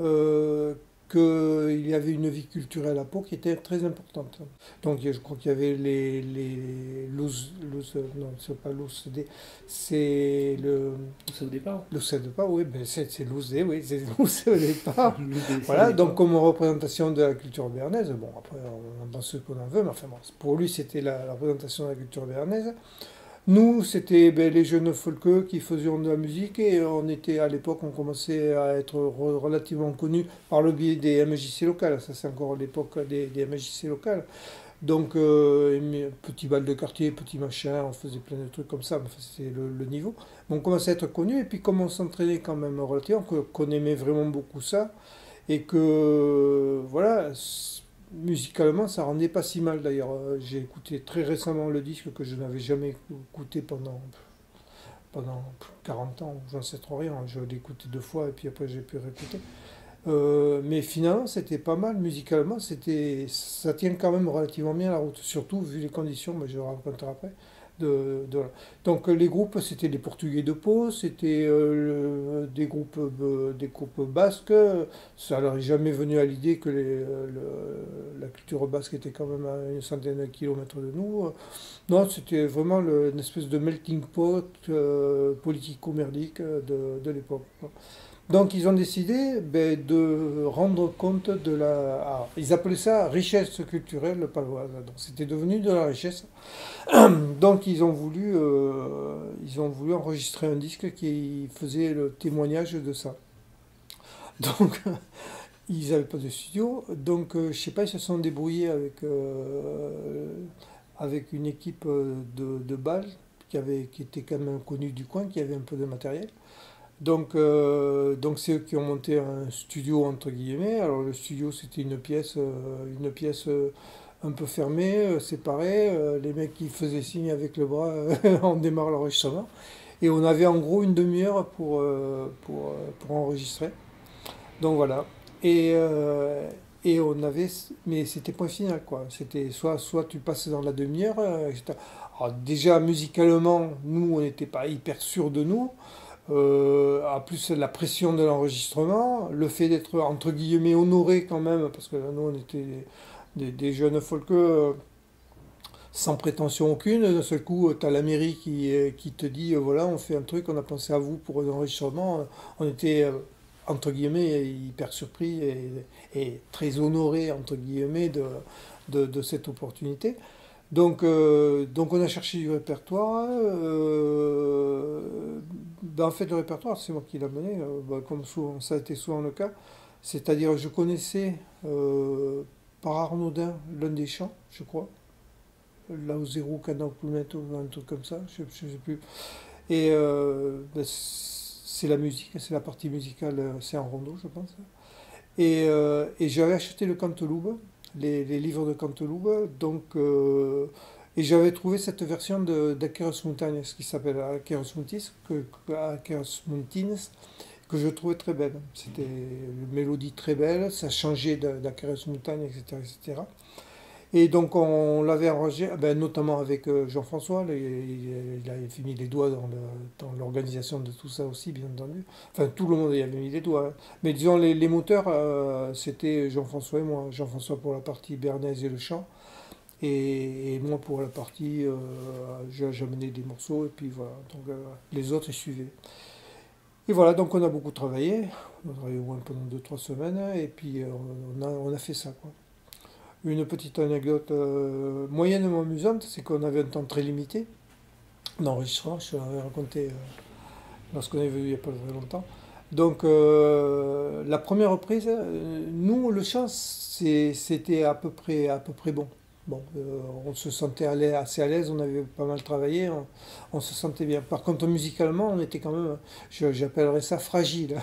euh, qu'il y avait une vie culturelle à Pau qui était très importante. Donc je crois qu'il y avait les, les Luz, Luz, non c'est pas Luz, c'est le... Luz au départ. Luz au départ, oui, ben c'est Luz, oui, c'est Luz au départ. Voilà, donc comme représentation de la culture béarnaise, bon après on en pense ce qu'on en veut, mais enfin bon, pour lui c'était la, la représentation de la culture béarnaise. Nous, c'était ben, les jeunes folkeux qui faisions de la musique et on était, à l'époque, on commençait à être re relativement connus par le biais des M J C locales. Ça, c'est encore l'époque des, des M J C locales. Donc, euh, petit bal de quartier, petit machin, on faisait plein de trucs comme ça. Enfin, c'était le, le niveau. Mais on commençait à être connus et puis comme on s'entraînait quand même relativement, qu'on aimait vraiment beaucoup ça et que, voilà... Musicalement, ça rendait pas si mal d'ailleurs. J'ai écouté très récemment le disque que je n'avais jamais écouté pendant, pendant quarante ans, j'en sais trop rien. Je l'ai écouté deux fois et puis après j'ai pu réécouter. Euh, mais finalement, c'était pas mal musicalement. C'était, ça tient quand même relativement bien la route, surtout vu les conditions, mais je le raconterai après. De, de... Donc les groupes, c'était les Portugais de Pau, c'était euh, des groupes euh, des groupes basques. Ça leur est jamais venu à l'idée que les, le, la culture basque était quand même à une centaine de kilomètres de nous. Non, c'était vraiment le, une espèce de melting pot euh, politico-merdique de, de l'époque. Donc ils ont décidé ben, de rendre compte de la... Alors, ils appelaient ça richesse culturelle paloise. Donc c'était devenu de la richesse. Donc ils ont voulu, euh, ils ont voulu enregistrer un disque qui faisait le témoignage de ça. Donc ils n'avaient pas de studio. Donc euh, je sais pas, ils se sont débrouillés avec, euh, avec une équipe de, de Bâle qui, avait, qui était quand même connue du coin, qui avait un peu de matériel. Donc, euh, donc c'est eux qui ont monté un studio entre guillemets. Alors le studio c'était une pièce, euh, une pièce euh, un peu fermée, euh, séparée. Euh, les mecs qui faisaient signe avec le bras, on démarre l'enregistrement. Et on avait en gros une demi-heure pour, euh, pour, euh, pour enregistrer. Donc voilà. Et, euh, et on avait, mais c'était point final quoi. C'était soit, soit tu passes dans la demi-heure, et cetera. Alors déjà, musicalement, nous, on n'était pas hyper sûrs de nous. Euh, en plus, la pression de l'enregistrement, le fait d'être, entre guillemets, honoré quand même, parce que nous, on était des, des, des jeunes folk euh, sans prétention aucune. D'un seul coup, tu as la mairie qui, qui te dit, euh, voilà, on fait un truc, on a pensé à vous pour l'enregistrement. On était, euh, entre guillemets, hyper surpris et, et très honoré, entre guillemets, de, de, de cette opportunité. Donc, euh, donc on a cherché du répertoire. Euh, ben en fait, le répertoire, c'est moi qui l'ai mené, euh, ben comme souvent, ça a été souvent le cas. C'est-à-dire, je connaissais euh, par Arnaudin l'un des chants, je crois. Là au zéro, Canon, un truc comme ça, je ne sais plus. Et euh, ben c'est la musique, c'est la partie musicale, c'est en rondeau, je pense. Et, euh, et j'avais acheté le Canteloube. Les, les livres de Canteloube, donc, euh, et j'avais trouvé cette version d'Aqueras Montinas, qui s'appelle Aqueras Montinas, que, que je trouvais très belle. C'était une mélodie très belle, ça changeait d'Aqueras Montinas, et cetera, et cetera. Et donc on l'avait enregistré, ben, notamment avec Jean-François, il, il avait mis les doigts dans l'organisation de tout ça aussi, bien entendu. Enfin, tout le monde y avait mis les doigts. Hein. Mais disons, les, les moteurs, euh, c'était Jean-François et moi. Jean-François pour la partie bernaise et le chant, et, et moi pour la partie, euh, j'amenais des morceaux, et puis voilà. Donc euh, les autres, ils suivaient. Et voilà, donc on a beaucoup travaillé, on a travaillé au moins pendant deux trois semaines, et puis euh, on, a, on a fait ça, quoi. Une petite anecdote euh, moyennement amusante, c'est qu'on avait un temps très limité d'enregistrement, je l'avais raconté euh, lorsqu'on est venu il n'y a pas très longtemps. Donc euh, la première reprise, euh, nous le chant c'était à peu près, à peu près bon. Bon, euh, on se sentait assez à l'aise, on avait pas mal travaillé, on, on se sentait bien. Par contre, musicalement, on était quand même, j'appellerais ça fragile,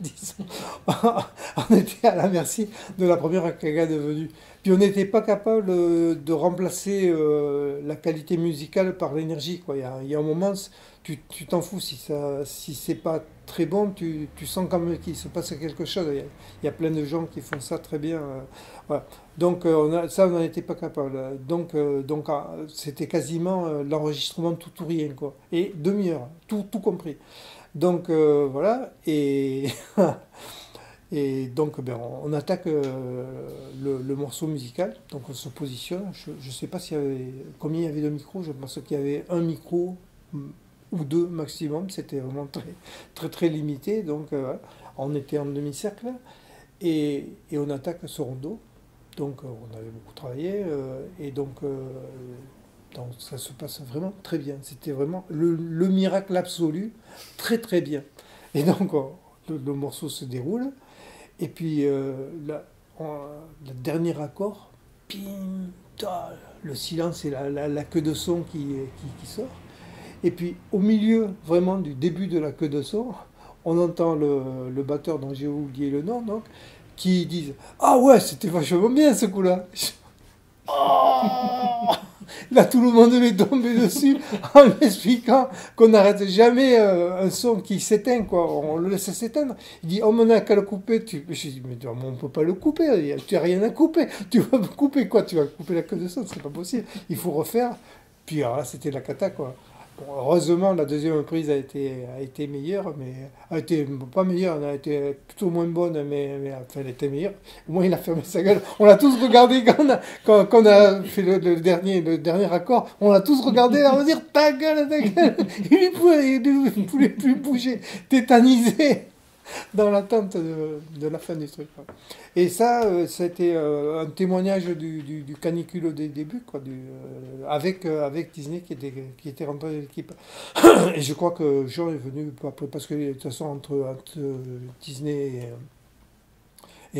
disons. On était à la merci de la première cagade venue. Puis on n'était pas capable de remplacer euh, la qualité musicale par l'énergie. Il y, y a un moment, tu t'en fous, si, si c'est pas très bon, tu, tu sens quand même qu'il se passe quelque chose. Il y, y a plein de gens qui font ça très bien. Euh, voilà. Donc euh, on a, ça, on n'en était pas capable. Donc euh, donc euh, c'était quasiment euh, l'enregistrement tout ou rien, quoi. Et demi-heure, tout, tout compris. Donc euh, voilà, et... Et donc, ben, on attaque euh, le, le morceau musical, donc on se positionne. Je ne sais pas s'il y avait, combien il y avait de micros, je pense qu'il y avait un micro ou deux maximum, c'était vraiment très, très, très limité. Donc, euh, on était en demi-cercle et, et on attaque ce rondeau. Donc, on avait beaucoup travaillé euh, et donc, euh, donc, ça se passe vraiment très bien. C'était vraiment le, le miracle absolu, très, très bien. Et donc, on, le, le morceau se déroule. Et puis, euh, la, on, le dernier accord, pim, ta, le silence et la, la, la queue de son qui, qui, qui sort. Et puis, au milieu, vraiment, du début de la queue de son, on entend le, le batteur dont j'ai oublié le nom, donc, qui disent « Ah ouais, c'était vachement bien ce coup-là » oh. Là, tout le monde m'est tombé dessus en m'expliquant qu'on n'arrête jamais euh, un son qui s'éteint, quoi. On le laisse s'éteindre. Il dit, oh, mais on n'a qu'à le couper. Tu... Je dis, mais on ne peut pas le couper. Tu n'as rien à couper. Tu vas me couper quoi? Tu vas couper la queue de son, c'est pas possible. Il faut refaire. Puis alors là, c'était la cata, quoi. Bon, heureusement, la deuxième reprise a été, a été meilleure, mais a été pas meilleure, elle a été plutôt moins bonne, mais, mais enfin, elle était meilleure. Au moins, il a fermé sa gueule. On l'a tous regardé quand on a, quand, quand on a fait le, le, dernier, le dernier accord. On l'a tous regardé, là, on va dire ta gueule, ta gueule. Il ne pouvait, il pouvait plus bouger, tétanisé dans l'attente de, de la fin du truc. Quoi. Et ça, c'était un témoignage du, du, du canicule des débuts, quoi, du, euh, avec, euh, avec Disney qui était, qui était rentré dans l'équipe. Et je crois que Jean est venu après, parce que de toute façon, entre, entre Disney et,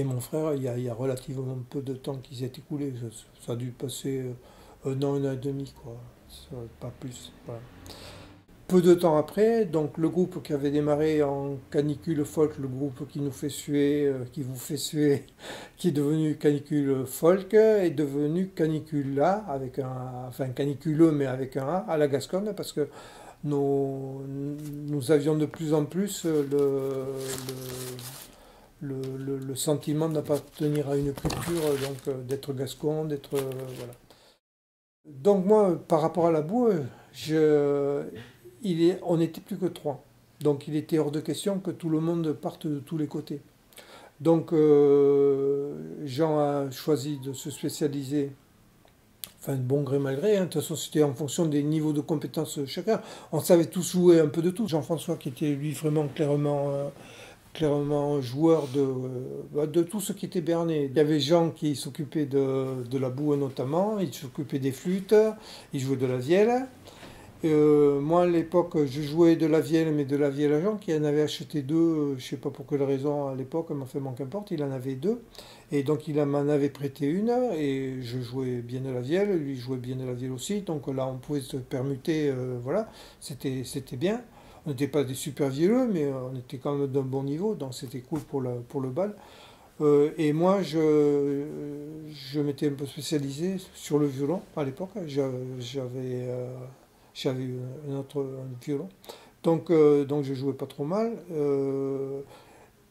et mon frère, il y, a, il y a relativement peu de temps qui s'est écoulé. Ça, ça a dû passer un an, un an et demi, quoi. Ça, pas plus. Voilà. Peu de temps après, donc le groupe qui avait démarré en Canicule folk, le groupe qui nous fait suer, euh, qui vous fait suer, qui est devenu Canicule folk, est devenu Canicula, avec un, enfin Caniculeux mais avec un A, à la Gasconne, parce que nos, nous avions de plus en plus le, le, le, le, le sentiment d'appartenir à une culture, donc d'être gascon, d'être... Euh, voilà. Donc moi, par rapport à la boue, je, il est, on n'était plus que trois. Donc il était hors de question que tout le monde parte de tous les côtés. Donc euh, Jean a choisi de se spécialiser, enfin bon gré mal gré, hein. De toute façon c'était en fonction des niveaux de compétences de chacun. On savait tous jouer un peu de tout. Jean-François qui était lui vraiment clairement... Euh, clairement joueur de, de tout ce qui était berné. Il y avait Jean qui s'occupait de, de la boue notamment, il s'occupait des flûtes, il jouait de la vielle. Euh, moi à l'époque je jouais de la vielle, mais de la vielle à Jean qui en avait acheté deux, je sais pas pour quelle raison à l'époque, mais enfin bon qu'importe, il en avait deux. Et donc il m'en avait prêté une, et je jouais bien de la vielle, lui jouait bien de la vielle aussi, donc là on pouvait se permuter, euh, voilà, c'était bien. On n'était pas des super vielleux, mais on était quand même d'un bon niveau, donc c'était cool pour le, pour le bal. Euh, et moi, je, je m'étais un peu spécialisé sur le violon à l'époque. J'avais euh, un autre violon, donc, euh, donc je jouais pas trop mal. Euh,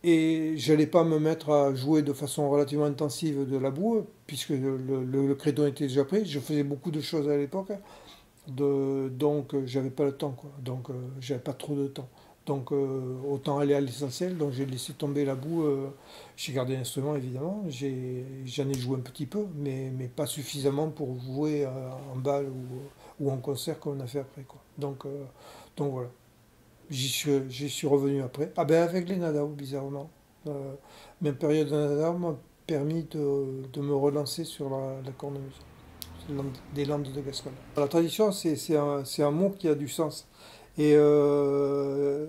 et je n'allais pas me mettre à jouer de façon relativement intensive de la boue, puisque le, le, le crédon était déjà pris. Je faisais beaucoup de choses à l'époque. De, donc euh, j'avais pas le temps quoi, donc euh, j'avais pas trop de temps, donc euh, autant aller à l'essentiel, donc j'ai laissé tomber la boue, euh, j'ai gardé l'instrument évidemment, j'en ai, ai joué un petit peu, mais, mais pas suffisamment pour jouer euh, en bal ou, ou en concert comme on a fait après quoi, donc, euh, donc voilà, j'y suis, j'y suis revenu après, ah ben avec les Nadal bizarrement, euh, ma période de Nadal m'a permis de, de me relancer sur la, la cornemuse. Des Landes de Gascogne. La tradition, c'est un, un mot qui a du sens. Et euh,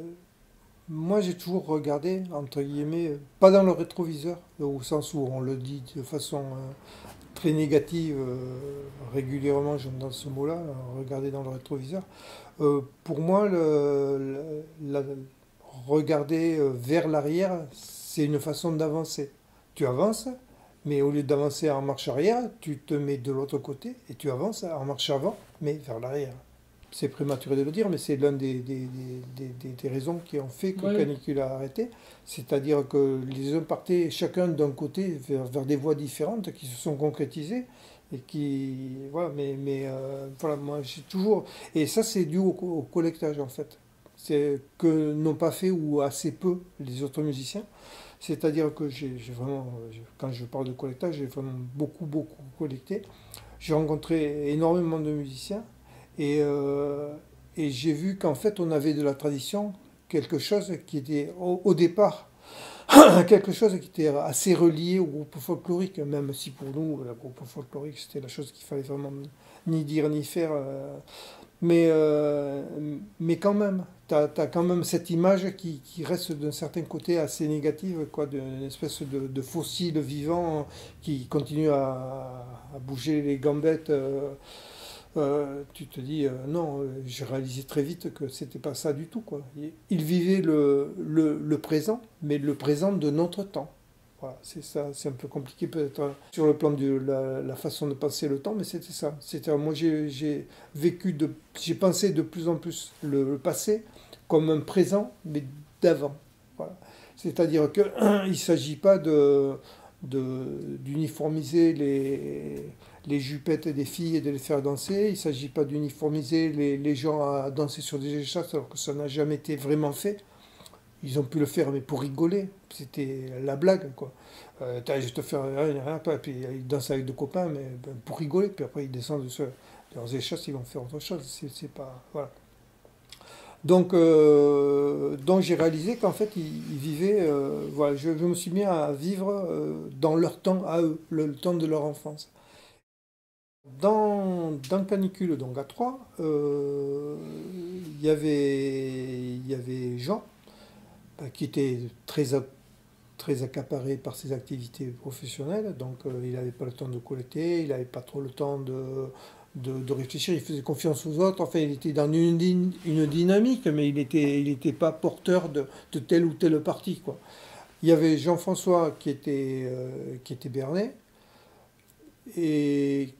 moi, j'ai toujours regardé, entre guillemets, pas dans le rétroviseur, au sens où on le dit de façon euh, très négative, euh, régulièrement, j'aime dans ce mot-là, regarder dans le rétroviseur. Euh, pour moi, le, la, la, regarder vers l'arrière, c'est une façon d'avancer. Tu avances, mais au lieu d'avancer en marche arrière, tu te mets de l'autre côté et tu avances en marche avant, mais vers l'arrière. C'est prématuré de le dire, mais c'est l'une des, des, des, des, des raisons qui ont fait que oui. Canicule a arrêté. C'est-à-dire que les uns partaient chacun d'un côté vers, vers des voies différentes qui se sont concrétisées. Et qui, voilà, mais, mais euh, voilà, moi j'ai toujours... Et ça c'est dû au, au collectage en fait. C'est que n'ont pas fait ou assez peu les autres musiciens. C'est-à-dire que j'ai vraiment, quand je parle de collectage, j'ai vraiment beaucoup, beaucoup collecté. J'ai rencontré énormément de musiciens et, euh, et j'ai vu qu'en fait, on avait de la tradition quelque chose qui était, au, au départ, quelque chose qui était assez relié au groupe folklorique, même si pour nous, le groupe folklorique, c'était la chose qu'il fallait vraiment ni dire ni faire. Euh, mais, euh, mais quand même. Tu as, as quand même cette image qui, qui reste d'un certain côté assez négative, d'une espèce de, de fossile vivant qui continue à, à bouger les gambettes. Euh, euh, tu te dis, euh, non, j'ai réalisé très vite que c'était pas ça du tout. Quoi. Il vivait le, le, le présent, mais le présent de notre temps. Voilà, c'est ça, c'est un peu compliqué peut-être hein, sur le plan de la, la façon de passer le temps, mais c'était ça. C'était, moi, j'ai vécu, de, j'ai pensé de plus en plus le, le passé comme un présent, mais d'avant. Voilà. C'est-à-dire qu'il ne s'agit pas de, de, d'uniformiser les, les jupettes des filles et de les faire danser. Il ne s'agit pas d'uniformiser les, les gens à danser sur des échasses alors que ça n'a jamais été vraiment fait. Ils ont pu le faire, mais pour rigoler. C'était la blague, quoi. Euh, t'as juste fait rien, puis ils dansent avec deux copains, mais ben, pour rigoler. Puis après, ils descendent de, ce, de leurs échasses, ils vont faire autre chose. C'est pas... Voilà. Donc, euh, donc j'ai réalisé qu'en fait, ils, ils vivaient... Euh, voilà, je, je me suis mis à vivre euh, dans leur temps à eux, le, le temps de leur enfance. Dans, dans Canicule, donc à Troyes, euh, y avait, y avait Jean, qui était très, très accaparé par ses activités professionnelles, donc euh, il n'avait pas le temps de collecter, il n'avait pas trop le temps de, de, de réfléchir, il faisait confiance aux autres, enfin il était dans une, une dynamique, mais il n'était il était pas porteur de, de tel ou tel parti, quoi. Il y avait Jean-François qui était, euh, qui était berné, et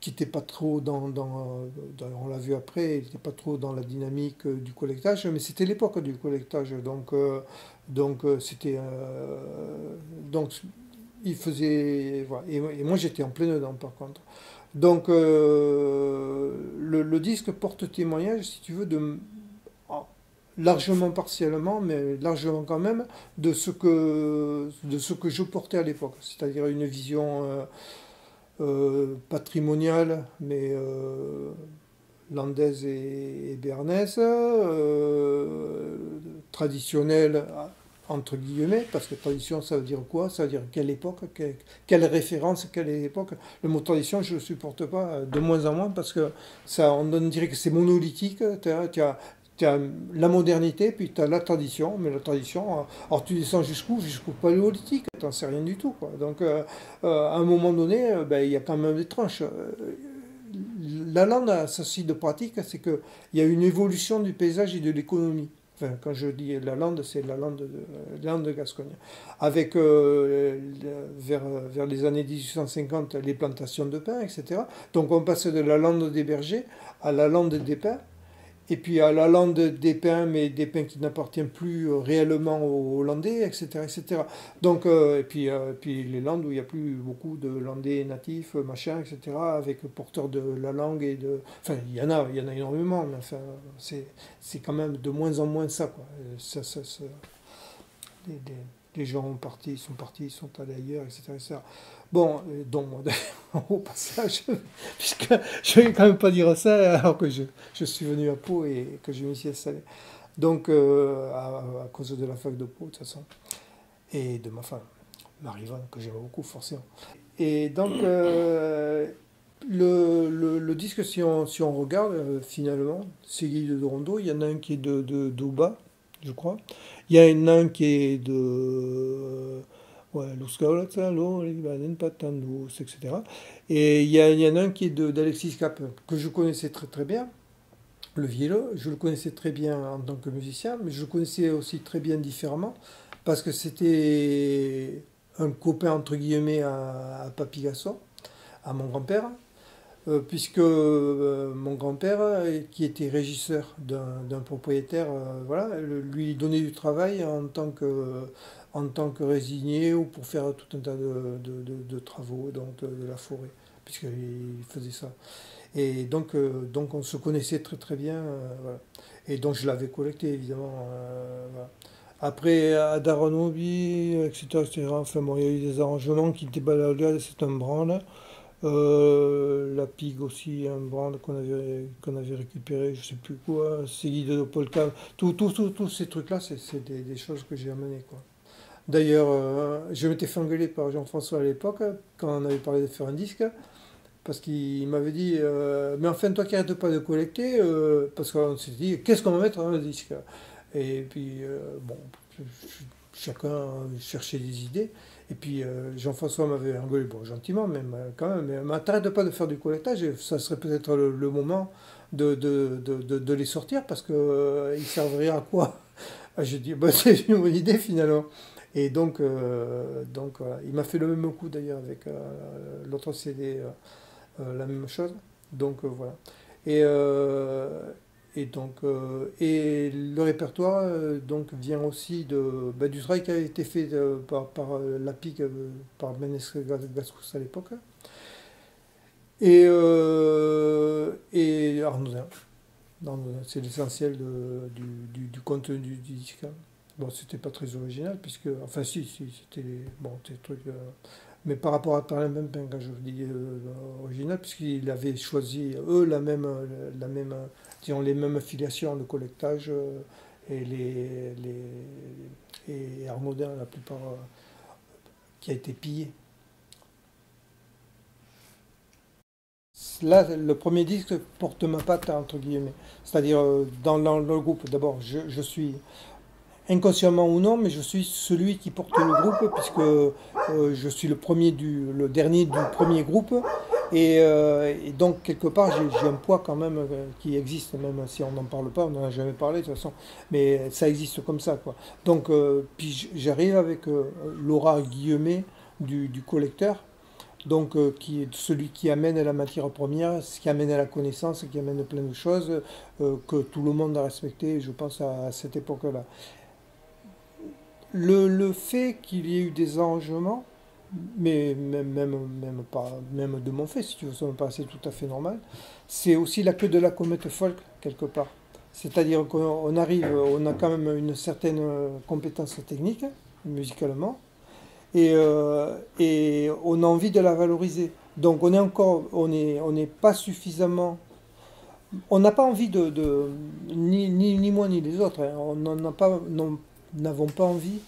qui n'était pas trop dans, dans, dans on l'a vu après, il n'était pas trop dans la dynamique du collectage, mais c'était l'époque du collectage, donc euh, donc c'était euh, donc il faisait voilà. et, et moi j'étais en plein dedans par contre, Donc euh, le, le disque porte témoignage, si tu veux, de, largement partiellement, mais largement quand même, de ce que, de ce que je portais à l'époque. C'est-à-dire une vision euh, euh, patrimoniale, mais euh, landaise et, et béarnaise, euh, traditionnelle, entre guillemets, parce que tradition, ça veut dire quoi? Ça veut dire quelle époque, quelle, quelle référence, quelle époque. Le mot tradition, je ne le supporte pas, de moins en moins, parce que ça, on dirait que c'est monolithique. Tu as la modernité, puis tu as la tradition, mais la tradition, alors tu descends jusqu'où? Jusqu'au paléolithique, tu n'en sais rien du tout, quoi. Donc, euh, euh, à un moment donné, euh, ben, y a quand même des tranches. La lande a ceci de pratique, c'est qu'il y a une évolution du paysage et de l'économie. Enfin, quand je dis la lande, c'est la lande de, la lande de Gascogne. Avec, euh, vers, vers les années mille huit cent cinquante, les plantations de pins, et cetera. Donc on passe de la lande des bergers à la lande des pins, et puis à la lande des pins, mais des pins qui n'appartiennent plus réellement aux Hollandais, et cetera et cetera. Donc, euh, et puis, euh, puis les landes où il n'y a plus beaucoup de Landais natifs, machin, et cetera, avec porteurs de la langue et de... Enfin, il y en a, il y en a énormément, mais enfin, c'est quand même de moins en moins ça, quoi. Ça, ça, ça, les, les, les gens sont partis, sont partis, sont allés ailleurs, et cetera et cetera Bon, donc, au passage, puisque je ne vais quand même pas dire ça, alors que je, je suis venu à Pau et que je m'y suis installé. Donc, euh, à, à cause de la fac de Pau, de toute façon, et de ma femme, Marie-Yvonne, que j'aime beaucoup, forcément. Et donc, euh, le, le, le disque, si on, si on regarde, euh, finalement, c'est Guilde de Rondeau, il y en a un qui est de, de, d'Ouba, je crois. Il y en a un qui est de... Euh, Ouais, et cetera. Et il y, y en a un qui est d'Alexis Cap, que je connaissais très très bien, le vielleux. Je le connaissais très bien en tant que musicien, mais je le connaissais aussi très bien différemment, parce que c'était un copain, entre guillemets, à, à Papy Gasson, à mon grand-père, euh, puisque euh, mon grand-père, qui était régisseur d'un propriétaire, euh, voilà, lui donnait du travail en tant que... Euh, en tant que résigné ou pour faire tout un tas de, de, de, de travaux donc de, de la forêt, puisqu'il faisait ça. Et donc, euh, donc on se connaissait très très bien, euh, voilà. Et donc je l'avais collecté, évidemment. Euh, voilà. Après, à Daronobi, et cetera, et cetera, enfin, bon, il y a eu des arrangements qui étaient baladés, c'est un branle. Euh, la Pigue aussi, un branle qu'on avait, qu'on avait récupéré, je ne sais plus quoi, c'est Guide de Polka, tous tout, tout, tout ces trucs-là, c'est des, des choses que j'ai amenées, quoi. D'ailleurs, euh, je m'étais fait engueuler par Jean-François à l'époque, quand on avait parlé de faire un disque, parce qu'il m'avait dit euh, « Mais enfin, toi qui n'arrêtes pas de collecter, euh, parce qu'on s'est dit « Qu'est-ce qu'on va mettre dans le disque ?» Et puis, euh, bon, chacun cherchait des idées. Et puis, euh, Jean-François m'avait engueulé, bon, gentiment, mais quand même, « Mais t'arrêtes pas de faire du collectage, ça serait peut-être le, le moment de, de, de, de, de les sortir, parce qu'ils euh, serviraient à quoi ?» Je dis bah, « C'est une bonne idée, finalement !» Et donc, euh, donc voilà. Il m'a fait le même coup d'ailleurs avec euh, l'autre C D, euh, euh, la même chose. Donc euh, voilà. Et, euh, et donc euh, et le répertoire euh, donc vient aussi de bah, du travail qui a été fait de, par, par euh, la P I C, euh, par Ménesque Gascousse à l'époque, et euh, et Arnaudin. C'est l'essentiel du, du, du contenu du, du disque. Bon, c'était pas très original, puisque... Enfin, si, si, c'était... Bon, des trucs... Euh, mais par rapport à Perlinpinpin, quand je dis euh, original, puisqu'ils avaient choisi, eux, la même... La même disons, les mêmes filiations, le collectage, euh, et les... les et Arnaudin, la plupart, euh, qui a été pillé. Là, le premier disque porte ma patte, entre guillemets. C'est-à-dire, dans, dans le groupe, d'abord, je, je suis... Inconsciemment ou non, mais je suis celui qui porte le groupe, puisque euh, je suis le premier du, le dernier du premier groupe, et, euh, et donc quelque part j'ai un poids quand même euh, qui existe, même si on n'en parle pas, on n'en a jamais parlé de toute façon, mais ça existe comme ça, quoi. Donc euh, puis j'arrive avec euh, l'aura guillemets du, du collecteur, donc euh, qui est celui qui amène la matière première, ce qui amène à la connaissance, qui amène plein de choses euh, que tout le monde a respecté, je pense, à, à cette époque-là. Le, le fait qu'il y ait eu des arrangements, mais même, même, même, pas, même de mon fait, si tu veux, ça me paraissait tout à fait normal, c'est aussi la queue de la comète folk, quelque part. C'est-à-dire qu'on arrive, on a quand même une certaine compétence technique, musicalement, et, euh, et on a envie de la valoriser. Donc on est encore, on n'est on n'est pas suffisamment... On n'a pas envie de... de ni, ni, ni moi ni les autres, hein, on n'en pas, n'avons pas envie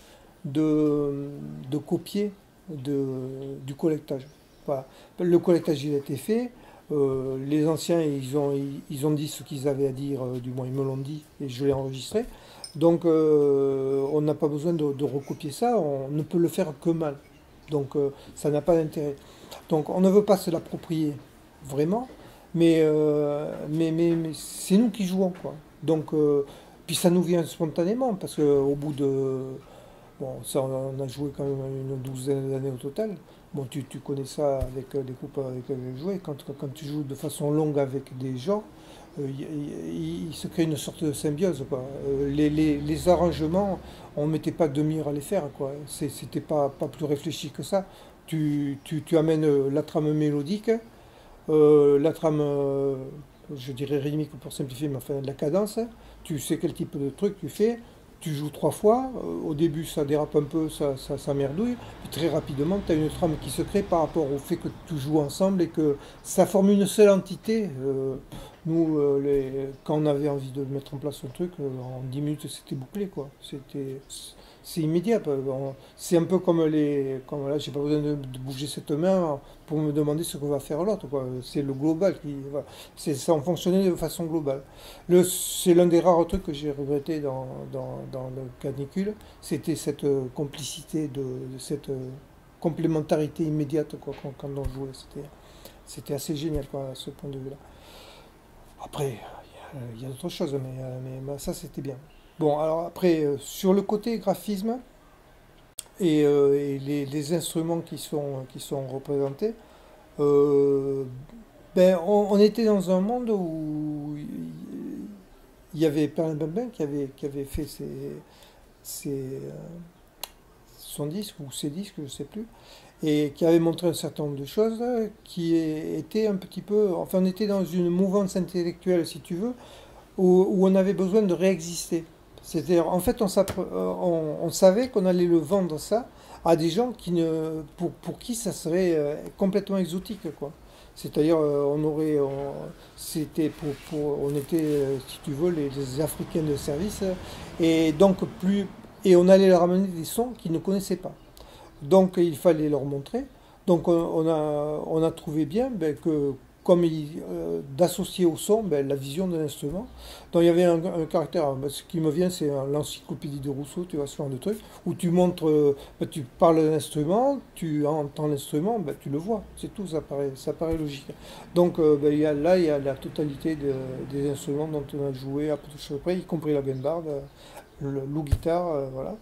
de, de copier de, du collectage. Voilà. Le collectage, il a été fait. Euh, les anciens, ils ont, ils, ils ont dit ce qu'ils avaient à dire, euh, du moins ils me l'ont dit, et je l'ai enregistré. Donc euh, on n'a pas besoin de, de recopier ça, on ne peut le faire que mal. Donc euh, ça n'a pas d'intérêt. Donc on ne veut pas se l'approprier, vraiment, mais, euh, mais, mais, mais c'est nous qui jouons, quoi. Donc, euh, puis ça nous vient spontanément, parce qu'au bout de... Bon, ça, on a joué quand même une douzaine d'années au total. Bon, tu, tu connais ça avec les coupes avec lesquelles j'ai joué. Quand, quand tu joues de façon longue avec des gens, euh, il, il se crée une sorte de symbiose, quoi. Euh, les, les, les arrangements, on ne mettait pas de demi-heure à les faire, quoi. C'était pas, pas plus réfléchi que ça. Tu, tu, tu amènes la trame mélodique, euh, la trame, euh, je dirais rythmique pour simplifier, mais enfin de la cadence. Tu sais quel type de truc tu fais. Tu joues trois fois, au début ça dérape un peu, ça, ça, ça merdouille, puis très rapidement tu as une trame qui se crée par rapport au fait que tu joues ensemble et que ça forme une seule entité. Euh, nous, euh, les, quand on avait envie de mettre en place un truc, euh, en dix minutes c'était bouclé, quoi. C'est immédiat, c'est un peu comme les... Comme, là, j'ai pas besoin de, de bouger cette main pour me demander ce que va faire l'autre, quoi. C'est le global qui... Voilà. Ça en fonctionnait de façon globale. C'est l'un des rares trucs que j'ai regretté dans, dans, dans le canicule, c'était cette complicité, de, de cette complémentarité immédiate, quoi, quand, quand on jouait. C'était assez génial, quoi, à ce point de vue-là. Après, il y a, a d'autres choses, mais, mais bah, ça, c'était bien. Bon, alors après, euh, sur le côté graphisme et, euh, et les, les instruments qui sont, qui sont représentés, euh, ben, on, on était dans un monde où il y avait Perlinpinpin qui avait, qui avait fait ses, ses, son disque, ou ses disques, je ne sais plus, et qui avait montré un certain nombre de choses qui étaient un petit peu... Enfin, on était dans une mouvance intellectuelle, si tu veux, où, où on avait besoin de réexister. C'est-à-dire, en fait, on, on, on savait qu'on allait le vendre, ça, à des gens qui ne, pour, pour qui ça serait euh, complètement exotique, quoi. C'est-à-dire, euh, on aurait... On, c'était pour, pour, on était, euh, si tu veux, les, les Africains de service, et donc plus... Et on allait leur amener des sons qu'ils ne connaissaient pas. Donc, il fallait leur montrer. Donc, on, on, a, on a trouvé bien, ben, que... comme euh, d'associer au son, ben, la vision de l'instrument. Donc il y avait un, un caractère, ben, ce qui me vient, c'est l'encyclopédie de Rousseau, tu vois, ce genre de truc, où tu montres, euh, ben, tu parles d'un instrument, tu entends l'instrument, ben, tu le vois, c'est tout, ça paraît, ça paraît logique. Donc euh, ben, y a, là, il y a la totalité de, des instruments dont on a joué à peu de près, y compris la guimbarde, le loup guitare, euh, voilà.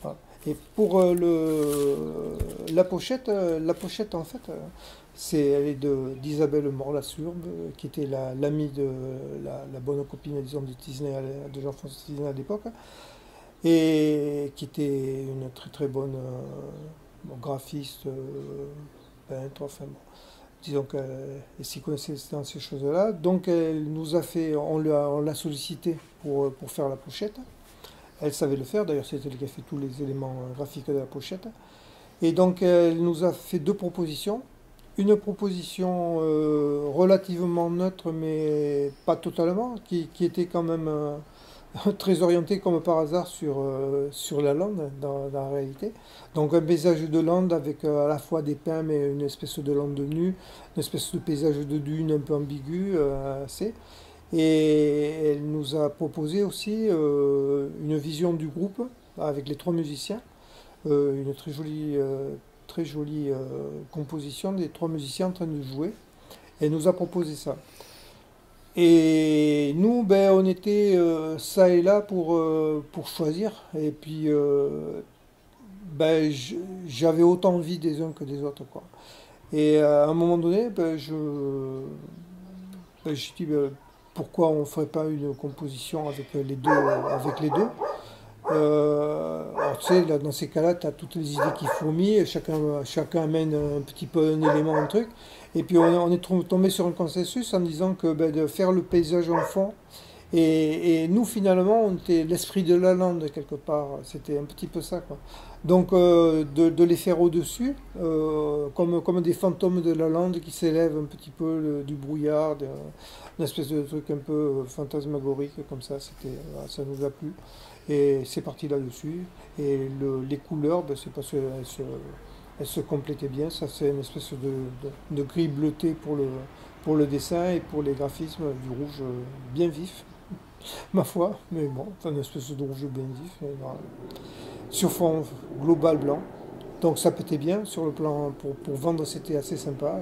voilà. Et pour euh, le, la pochette, euh, la pochette, en fait... Euh, C'est elle est d'Isabelle Morlassurbe, qui était l'amie la, de la, la bonne copine, disons, de, Tisnèr, de Jean-François Tisnèr à l'époque, et qui était une très très bonne euh, graphiste, euh, peintre, enfin bon, disons qu'elle s'y connaissait dans ces choses-là. Donc elle nous a fait, on l'a sollicité pour, pour faire la pochette. Elle savait le faire, d'ailleurs c'était elle qui a fait tous les éléments graphiques de la pochette. Et donc elle nous a fait deux propositions. Une proposition euh, relativement neutre, mais pas totalement, qui, qui était quand même euh, très orientée, comme par hasard, sur, euh, sur la lande, dans, dans la réalité. Donc un paysage de lande avec euh, à la fois des pins, mais une espèce de lande nue, une espèce de paysage de dune un peu ambigu, euh, assez. Et elle nous a proposé aussi euh, une vision du groupe, avec les trois musiciens, euh, une très jolie... Euh, très jolie euh, composition des trois musiciens en train de jouer, et nous a proposé ça. Et nous, ben, on était euh, ça et là pour, euh, pour choisir, et puis euh, ben, j'avais autant envie des uns que des autres, quoi. Et à un moment donné, ben, je ben, je dis, ben, pourquoi on ferait pas une composition avec les deux, avec les deux Euh, alors tu sais, là, dans ces cas-là, tu as toutes les idées qui fourmillent, chacun, chacun amène un petit peu un élément, un truc. Et puis on, on est tombé sur un consensus en disant que ben, de faire le paysage en fond. Et, et nous, finalement, on était l'esprit de la lande, quelque part. C'était un petit peu ça, quoi. Donc, euh, de, de les faire au-dessus, euh, comme, comme des fantômes de la lande qui s'élèvent un petit peu le, du brouillard, de, une espèce de truc un peu fantasmagorique, comme ça. C'était, ça nous a plu. Et c'est parti là-dessus. Et le, les couleurs, ben, c'est parce qu'elles se, elles se complétaient bien. Ça, c'est une espèce de, de, de gris bleuté pour le, pour le dessin et pour les graphismes, du rouge bien vif. Ma foi, mais bon, c'est une espèce de rouge bien vif, sur fond global blanc, donc ça pétait bien sur le plan, pour, pour vendre c'était assez sympa,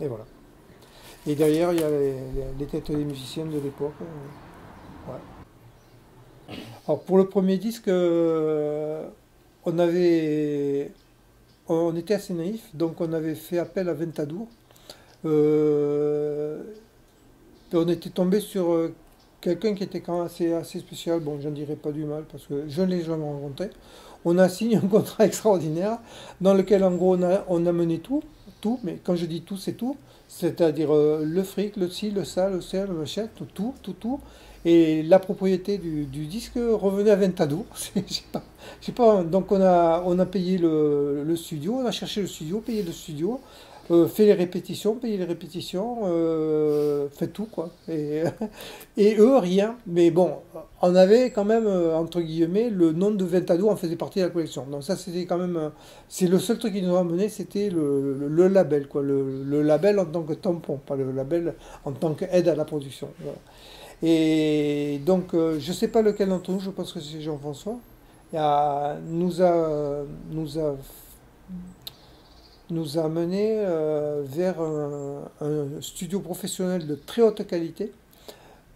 et, et voilà. Et derrière il y a les, les têtes des musiciens de l'époque, ouais. Alors pour le premier disque, on avait, on était assez naïf, donc on avait fait appel à Ventadour, euh, et on était tombé sur quelqu'un qui était quand même assez, assez spécial, bon, j'en dirais pas du mal, parce que je ne l'ai jamais rencontré. On a signé un contrat extraordinaire, dans lequel, en gros, on a, on a mené tout, tout, mais quand je dis tout, c'est tout, c'est-à-dire euh, le fric, le ci, le ça, le ça, le machin, tout, tout, tout, tout, et la propriété du, du disque revenait à Ventadour, je sais pas, je sais pas, donc on a, on a payé le, le studio, on a cherché le studio, payé le studio, Euh, fait les répétitions, payer les répétitions, euh, fait tout, quoi. Et, et eux, rien. Mais bon, on avait quand même, entre guillemets, le nom de Ventadour en faisait partie de la collection. Donc ça, c'était quand même... C'est le seul truc qui nous a amené, c'était le, le, le label, quoi. Le, le label en tant que tampon, pas le label en tant qu'aide à la production. Voilà. Et donc, euh, je sais pas lequel d'entre nous, je pense que c'est Jean-François, nous a... Nous a nous a amené euh, vers un, un studio professionnel de très haute qualité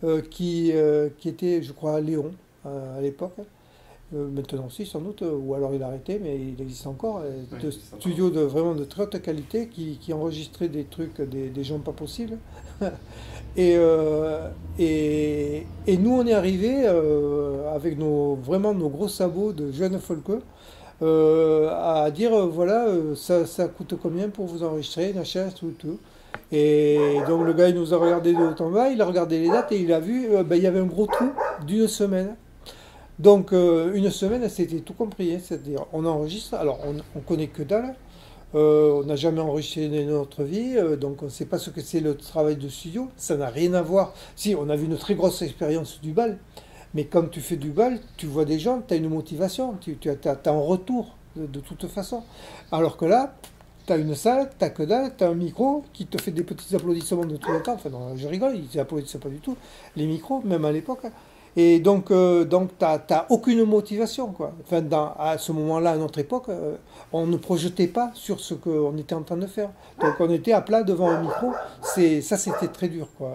euh, qui, euh, qui était, je crois, à Léon euh, à l'époque, euh, maintenant aussi sans doute, ou alors il a arrêté, mais il existe encore, oui, de studio de, vraiment de très haute qualité qui, qui enregistrait des trucs, des, des gens pas possibles. et, euh, et, et nous, on est arrivés euh, avec nos, vraiment nos gros sabots de jeunes folkeux, Euh, à dire euh, voilà, euh, ça, ça coûte combien pour vous enregistrer, machin, tout, tout. Et donc le gars, il nous a regardé de haut en bas, il a regardé les dates et il a vu, euh, ben, il y avait un gros trou d'une semaine. Donc euh, une semaine, c'était tout compris, hein, c'est-à-dire on enregistre, alors on, on connaît que dalle, euh, on n'a jamais enregistré de notre vie, euh, donc on ne sait pas ce que c'est le travail de studio, ça n'a rien à voir. Si, on a vu une très grosse expérience du bal. Mais quand tu fais du bal, tu vois des gens, tu as une motivation, tu, tu as, as un retour de, de toute façon. Alors que là, tu as une salle, tu as que dalle, tu as un micro qui te fait des petits applaudissements de tout le temps. Enfin, non, je rigole, ils n'applaudissent pas du tout, les micros, même à l'époque. Et donc, euh, donc tu n'as aucune motivation, quoi. Enfin, dans, à ce moment-là, à notre époque, euh, on ne projetait pas sur ce qu'on était en train de faire. Donc, on était à plat devant un micro. Ça, c'était très dur, quoi.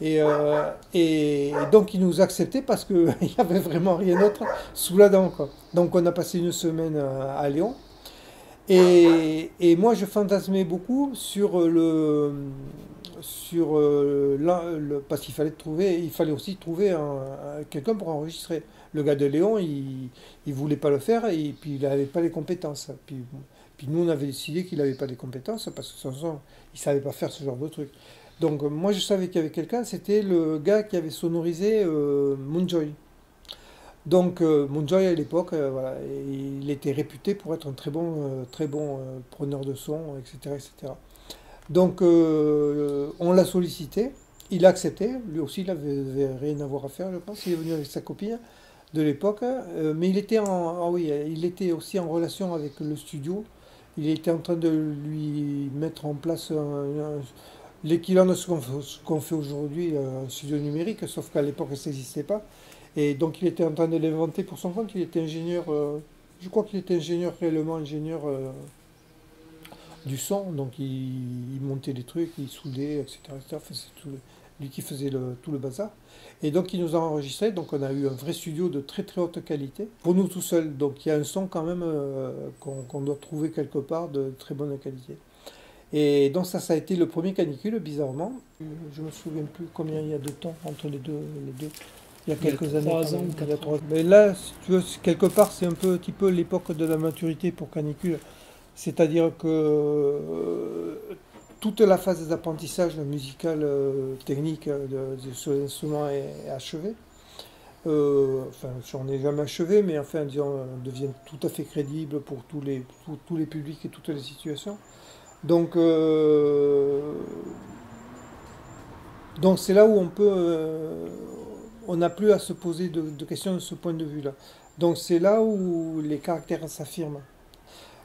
Et, euh, et, et donc ils nous acceptaient parce qu'il n'y avait vraiment rien d'autre sous la dent, quoi. Donc on a passé une semaine à, à Lyon. Et, et moi je fantasmais beaucoup sur le... sur le, le parce qu'il fallait trouver, il fallait aussi trouver quelqu'un pour enregistrer. Le gars de Léon, il ne voulait pas le faire et puis il n'avait pas les compétences. Puis, puis nous on avait décidé qu'il n'avait pas les compétences parce que sans ça, il ne savait pas faire ce genre de truc. Donc moi je savais qu'il y avait quelqu'un, c'était le gars qui avait sonorisé euh, Moonjoy. Donc euh, Moonjoy à l'époque, euh, voilà, il était réputé pour être un très bon, euh, très bon euh, preneur de son, et cetera, et cetera. Donc euh, on l'a sollicité, il a accepté, lui aussi il n'avait rien à voir à faire, je pense, il est venu avec sa copine de l'époque, euh, mais il était, en, ah oui, il était aussi en relation avec le studio, il était en train de lui mettre en place un, un l'équivalent de ce qu'on fait aujourd'hui, un studio numérique, sauf qu'à l'époque ça n'existait pas. Et donc il était en train de l'inventer pour son compte, il était ingénieur, euh, je crois qu'il était ingénieur, réellement ingénieur euh, du son, donc il, il montait des trucs, il soudait, et cetera, et cetera. Enfin, c'est tout, lui qui faisait le, tout le bazar. Et donc il nous a enregistré, donc on a eu un vrai studio de très très haute qualité, pour nous tout seuls, donc il y a un son quand même euh, qu'on qu'on doit trouver quelque part de très bonne qualité. Et donc ça, ça a été le premier Canicule, bizarrement. Je me souviens plus combien il y a de temps entre les deux. Les deux. il y a quelques années. Ans, il y a trois... Mais là, si tu veux, quelque part, c'est un petit peu l'époque de la maturité pour Canicule. C'est-à-dire que euh, toute la phase d'apprentissage musical, euh, technique de, de ce instrument est achevée. Euh, enfin, on n'est jamais achevé, mais enfin, disons, on devient tout à fait crédible pour tous les, pour tous les publics et toutes les situations. Donc, euh, donc c'est là où on peut, euh, on n'a plus à se poser de, de questions de ce point de vue-là. Donc, c'est là où les caractères s'affirment.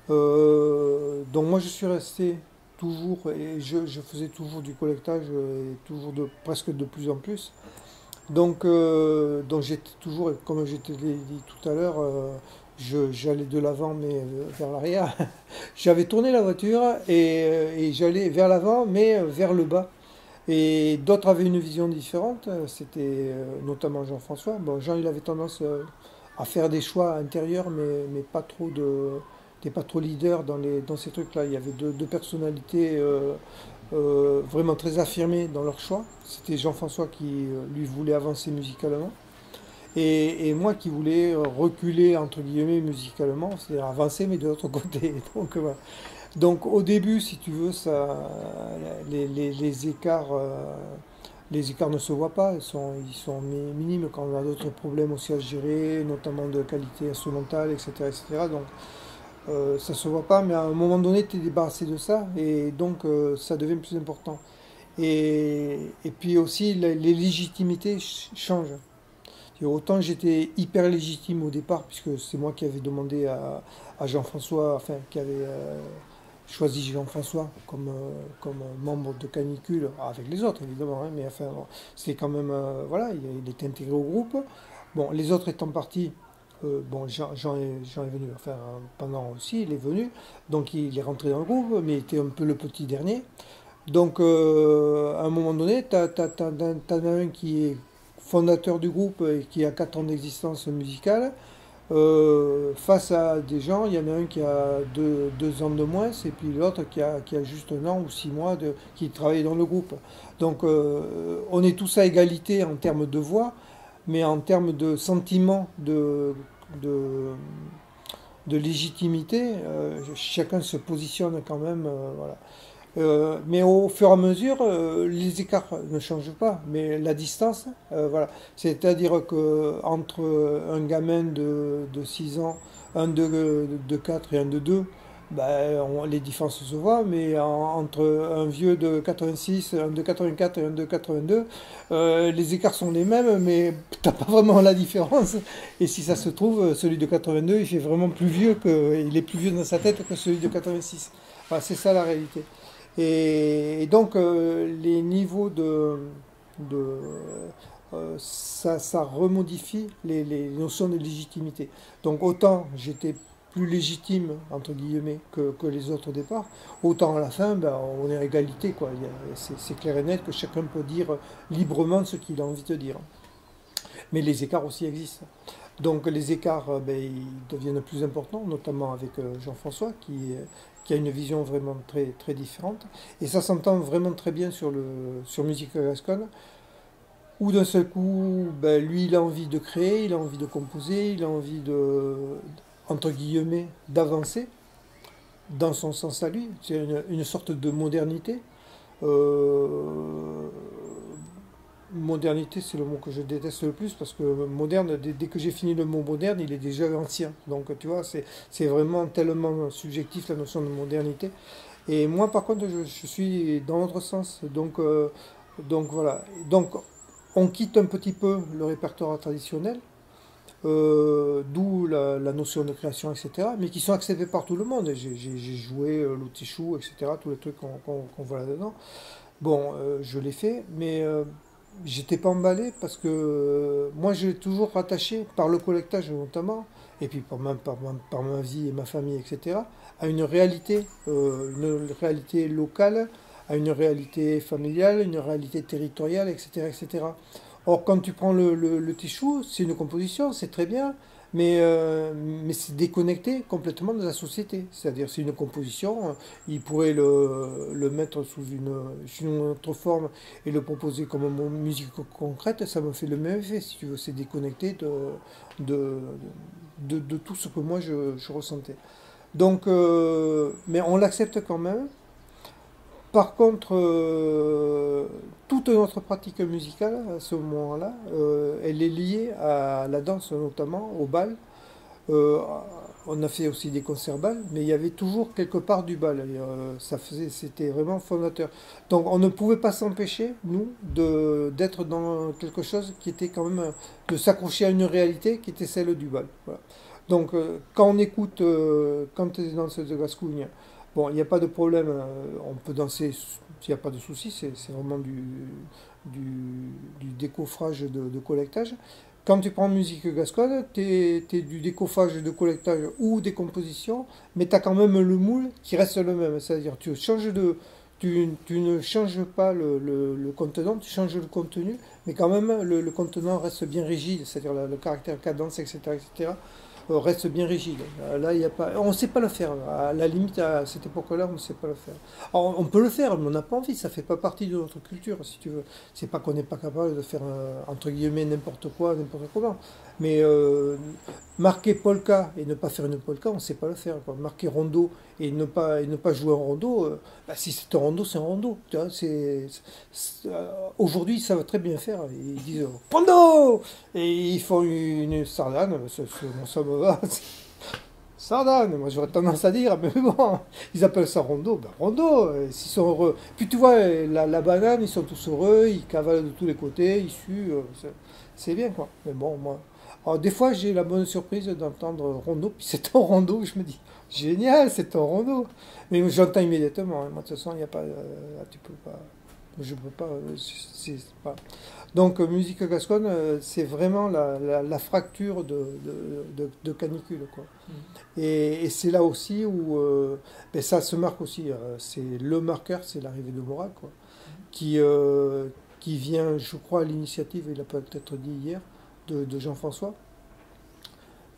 Euh, donc moi je suis resté toujours, et je, je faisais toujours du collectage, et toujours de, presque de plus en plus. Donc, euh, donc j'étais toujours, comme je te l'ai dit tout à l'heure, euh, j'allais de l'avant mais vers l'arrière. J'avais tourné la voiture et, et j'allais vers l'avant mais vers le bas. Et d'autres avaient une vision différente, c'était euh, notamment Jean-François. Bon, Jean il avait tendance euh, à faire des choix intérieurs mais, mais pas trop de... pas trop leader dans, les, dans ces trucs-là. Il y avait deux, deux personnalités euh, euh, vraiment très affirmées dans leur choix. C'était Jean-François qui, lui, voulait avancer musicalement et, et moi qui voulais reculer, entre guillemets, musicalement, c'est-à-dire avancer, mais de l'autre côté. Donc, voilà. Donc, au début, si tu veux, ça, les, les, les écarts... Euh, Les écarts ne se voient pas, ils sont, ils sont minimes quand on a d'autres problèmes aussi à gérer, notamment de qualité instrumentale, et cetera et cetera. Donc, Euh, ça se voit pas, mais à un moment donné, tu es débarrassé de ça, et donc euh, ça devient plus important. Et, et puis aussi, la, les légitimités ch changent. Autant j'étais hyper légitime au départ, puisque c'est moi qui avais demandé à, à Jean-François, enfin, qui avait euh, choisi Jean-François comme, euh, comme membre de Canicule, avec les autres évidemment, hein, mais enfin, bon, c'était quand même, euh, voilà, il, il était intégré au groupe. Bon, les autres étant partis, Euh, bon, Jean, Jean, est, Jean est venu, enfin, pendant aussi, il est venu, donc il est rentré dans le groupe, mais il était un peu le petit dernier. Donc, euh, à un moment donné, t'as, t'as, t'as, t'as un qui est fondateur du groupe et qui a quatre ans d'existence musicale. Euh, face à des gens, il y en a un qui a deux, deux ans de moins, et puis l'autre qui a, qui a juste un an ou six mois de, qui travaille dans le groupe. Donc, euh, on est tous à égalité en termes de voix, mais en termes de sentiment de... De, de légitimité, euh, chacun se positionne quand même, euh, voilà. Euh, mais au fur et à mesure, euh, les écarts ne changent pas, mais la distance, euh, voilà. C'est-à-dire qu'entre un gamin de, de six ans, un de, de quatre et un de deux, ben, on, les différences se voient, mais en, entre un vieux de quatre-vingt-six, un de quatre-vingt-quatre et un de quatre-vingt-deux, euh, les écarts sont les mêmes, mais t'as pas vraiment la différence. Et si ça se trouve, celui de quatre-vingt-deux, il fait vraiment plus vieux que, il est plus vieux dans sa tête que celui de quatre-vingt-six. Enfin, c'est ça la réalité. Et, et donc euh, les niveaux de, de euh, ça, ça remodifie les, les notions de légitimité. Donc autant j'étais plus légitime, entre guillemets, que, que les autres au départ, autant à la fin, ben, on est à égalité, quoi. C'est clair et net que chacun peut dire librement ce qu'il a envie de dire. Mais les écarts aussi existent. Donc les écarts, ben, ils deviennent plus importants, notamment avec Jean-François, qui, qui a une vision vraiment très, très différente. Et ça s'entend vraiment très bien sur, le, sur Musica Gascona, où d'un seul coup, ben, lui, il a envie de créer, il a envie de composer, il a envie de... entre guillemets, d'avancer, dans son sens à lui, c'est une, une sorte de modernité. Euh, modernité, c'est le mot que je déteste le plus, parce que moderne, dès, dès que j'ai fini le mot moderne, il est déjà ancien. Donc tu vois, c'est vraiment tellement subjectif la notion de modernité. Et moi, par contre, je, je suis dans l'autre sens. Donc, euh, donc voilà. Donc on quitte un petit peu le répertoire traditionnel, Euh, d'où la, la notion de création, et cetera, mais qui sont acceptés par tout le monde. J'ai joué euh, l'Outichou, et cetera, tous les trucs qu'on qu'on, qu'on voit là-dedans. Bon, euh, je l'ai fait, mais euh, j'étais pas emballé parce que euh, moi, je l'ai toujours rattaché, par le collectage notamment, et puis par ma, par, ma, par ma vie et ma famille, et cetera, à une réalité, euh, une réalité locale, à une réalité familiale, une réalité territoriale, et cetera, et cetera Or, quand tu prends le, le, le tichou, c'est une composition, c'est très bien, mais, euh, mais c'est déconnecté complètement de la société. C'est-à-dire, c'est une composition, il pourrait le, le mettre sous une, sous une autre forme et le proposer comme une musique concrète, ça me fait le même effet, si tu veux. C'est déconnecté de, de, de, de tout ce que moi je, je ressentais. Donc, euh, mais on l'accepte quand même. Par contre, euh, toute notre pratique musicale, à ce moment-là, euh, elle est liée à la danse, notamment au bal. Euh, on a fait aussi des concerts bal, mais il y avait toujours quelque part du bal. Et, euh, ça faisait, c'était vraiment fondateur. Donc on ne pouvait pas s'empêcher, nous, de, d'être dans quelque chose qui était quand même... de s'accrocher à une réalité qui était celle du bal. Voilà. Donc euh, quand on écoute, euh, quand les danseuses de Gascogne, bon, il n'y a pas de problème, on peut danser, il n'y a pas de souci, c'est vraiment du, du, du décoffrage de, de collectage. Quand tu prends musique gasconne, tu es, es du décoffrage de collectage ou des compositions, mais tu as quand même le moule qui reste le même, c'est-à-dire tu changes de... Tu, tu ne changes pas le, le, le contenant, tu changes le contenu, mais quand même le, le contenant reste bien rigide, c'est-à-dire le, le caractère cadence, et cetera, et cetera, reste bien rigide. Là, il y a pas, on ne sait pas le faire. À la limite, à cette époque-là, on ne sait pas le faire. Alors, on peut le faire, mais on n'a pas envie. Ça ne fait pas partie de notre culture, si tu veux. C'est pas qu'on n'est pas capable de faire euh, entre guillemets n'importe quoi, n'importe comment. Mais euh, marquer polka et ne pas faire une polka, on ne sait pas le faire. Quoi. Marquer rondeau et ne pas et ne pas jouer un rondeau, euh, bah, si c'est un rondeau, c'est un rondeau. Euh, Aujourd'hui, ça va très bien faire. Ils disent rondeau et ils font une, une sardane. Ce, ce, bon, ça sardane, moi j'aurais tendance à dire, mais bon, ils appellent ça rondeau, ben rondeau, ils sont heureux. Puis tu vois, la, la banane, ils sont tous heureux, ils cavalent de tous les côtés, ils suent, c'est bien quoi. Mais bon, moi, alors des fois j'ai la bonne surprise d'entendre rondeau, puis c'est un rondeau, je me dis, génial, c'est un rondeau. Mais j'entends immédiatement, hein. Moi de toute façon, il n'y a pas, euh, tu peux pas, je peux pas, euh, c'est pas... Donc, musique gasconne, c'est vraiment la, la, la fracture de, de, de, de Canicule, quoi. Mm. Et, et c'est là aussi où... Euh, ben ça se marque aussi. Euh, c'est le marqueur, c'est l'arrivée de Morat, quoi, mm. qui, euh, qui vient, je crois, à l'initiative, il a peut-être dit hier, de, de Jean-François,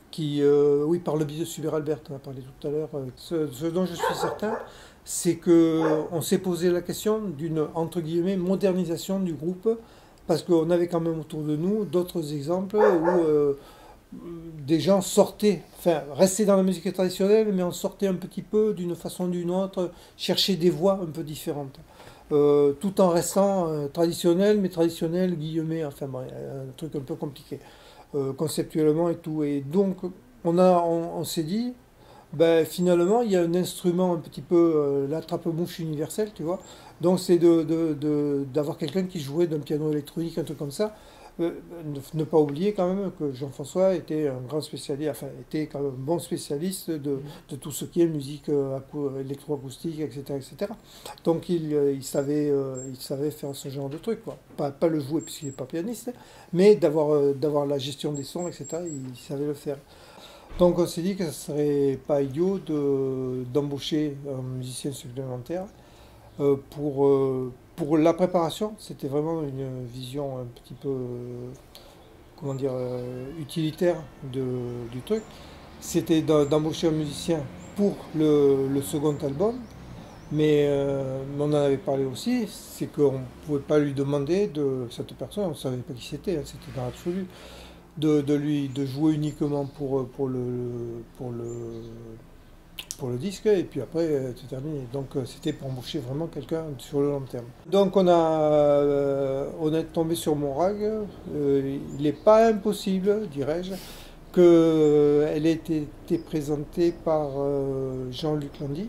qui, euh, oui, par le biais de Suber Albert, on a parlé tout à l'heure. Euh, ce, ce dont je suis certain, c'est qu'on s'est posé la question d'une, entre guillemets, modernisation du groupe, parce qu'on avait quand même autour de nous d'autres exemples où euh, des gens sortaient, enfin restaient dans la musique traditionnelle, mais on sortait un petit peu d'une façon ou d'une autre, chercher des voix un peu différentes, euh, tout en restant euh, traditionnel, mais traditionnel, guillemets, enfin un truc un peu compliqué, euh, conceptuellement et tout. Et donc on, a, on, on s'est dit, ben, finalement il y a un instrument un petit peu, euh, l'attrape-mouche universel, tu vois. Donc c'est de, de, de, d'avoir quelqu'un qui jouait d'un piano électronique, un truc comme ça. Euh, ne, ne pas oublier quand même que Jean-François était un grand spécialiste, enfin était quand même un bon spécialiste de, de tout ce qui est musique euh, électroacoustique, et cetera, et cetera. Donc il, il, savait, euh, il savait faire ce genre de truc, quoi. Pas, pas le jouer puisqu'il n'est pas pianiste, mais d'avoir euh, d'avoir la gestion des sons, et cetera. Il, il savait le faire. Donc on s'est dit que ce ne serait pas idiot de, d'embaucher un musicien supplémentaire. Euh, pour, euh, pour la préparation, c'était vraiment une vision un petit peu, euh, comment dire, euh, utilitaire de, du truc. C'était d'embaucher un musicien pour le, le second album, mais euh, on en avait parlé aussi, c'est qu'on ne pouvait pas lui demander, de cette personne, on ne savait pas qui c'était, hein, c'était dans l'absolu, de, de lui de jouer uniquement pour, pour le... Pour le pour le disque, et puis après euh, c'est terminé. Donc euh, c'était pour embaucher vraiment quelqu'un sur le long terme. Donc on a euh, on est tombé sur Morag. Euh, il n'est pas impossible, dirais-je, qu'elle euh, ait été, été présentée par euh, Jean-Luc Landy,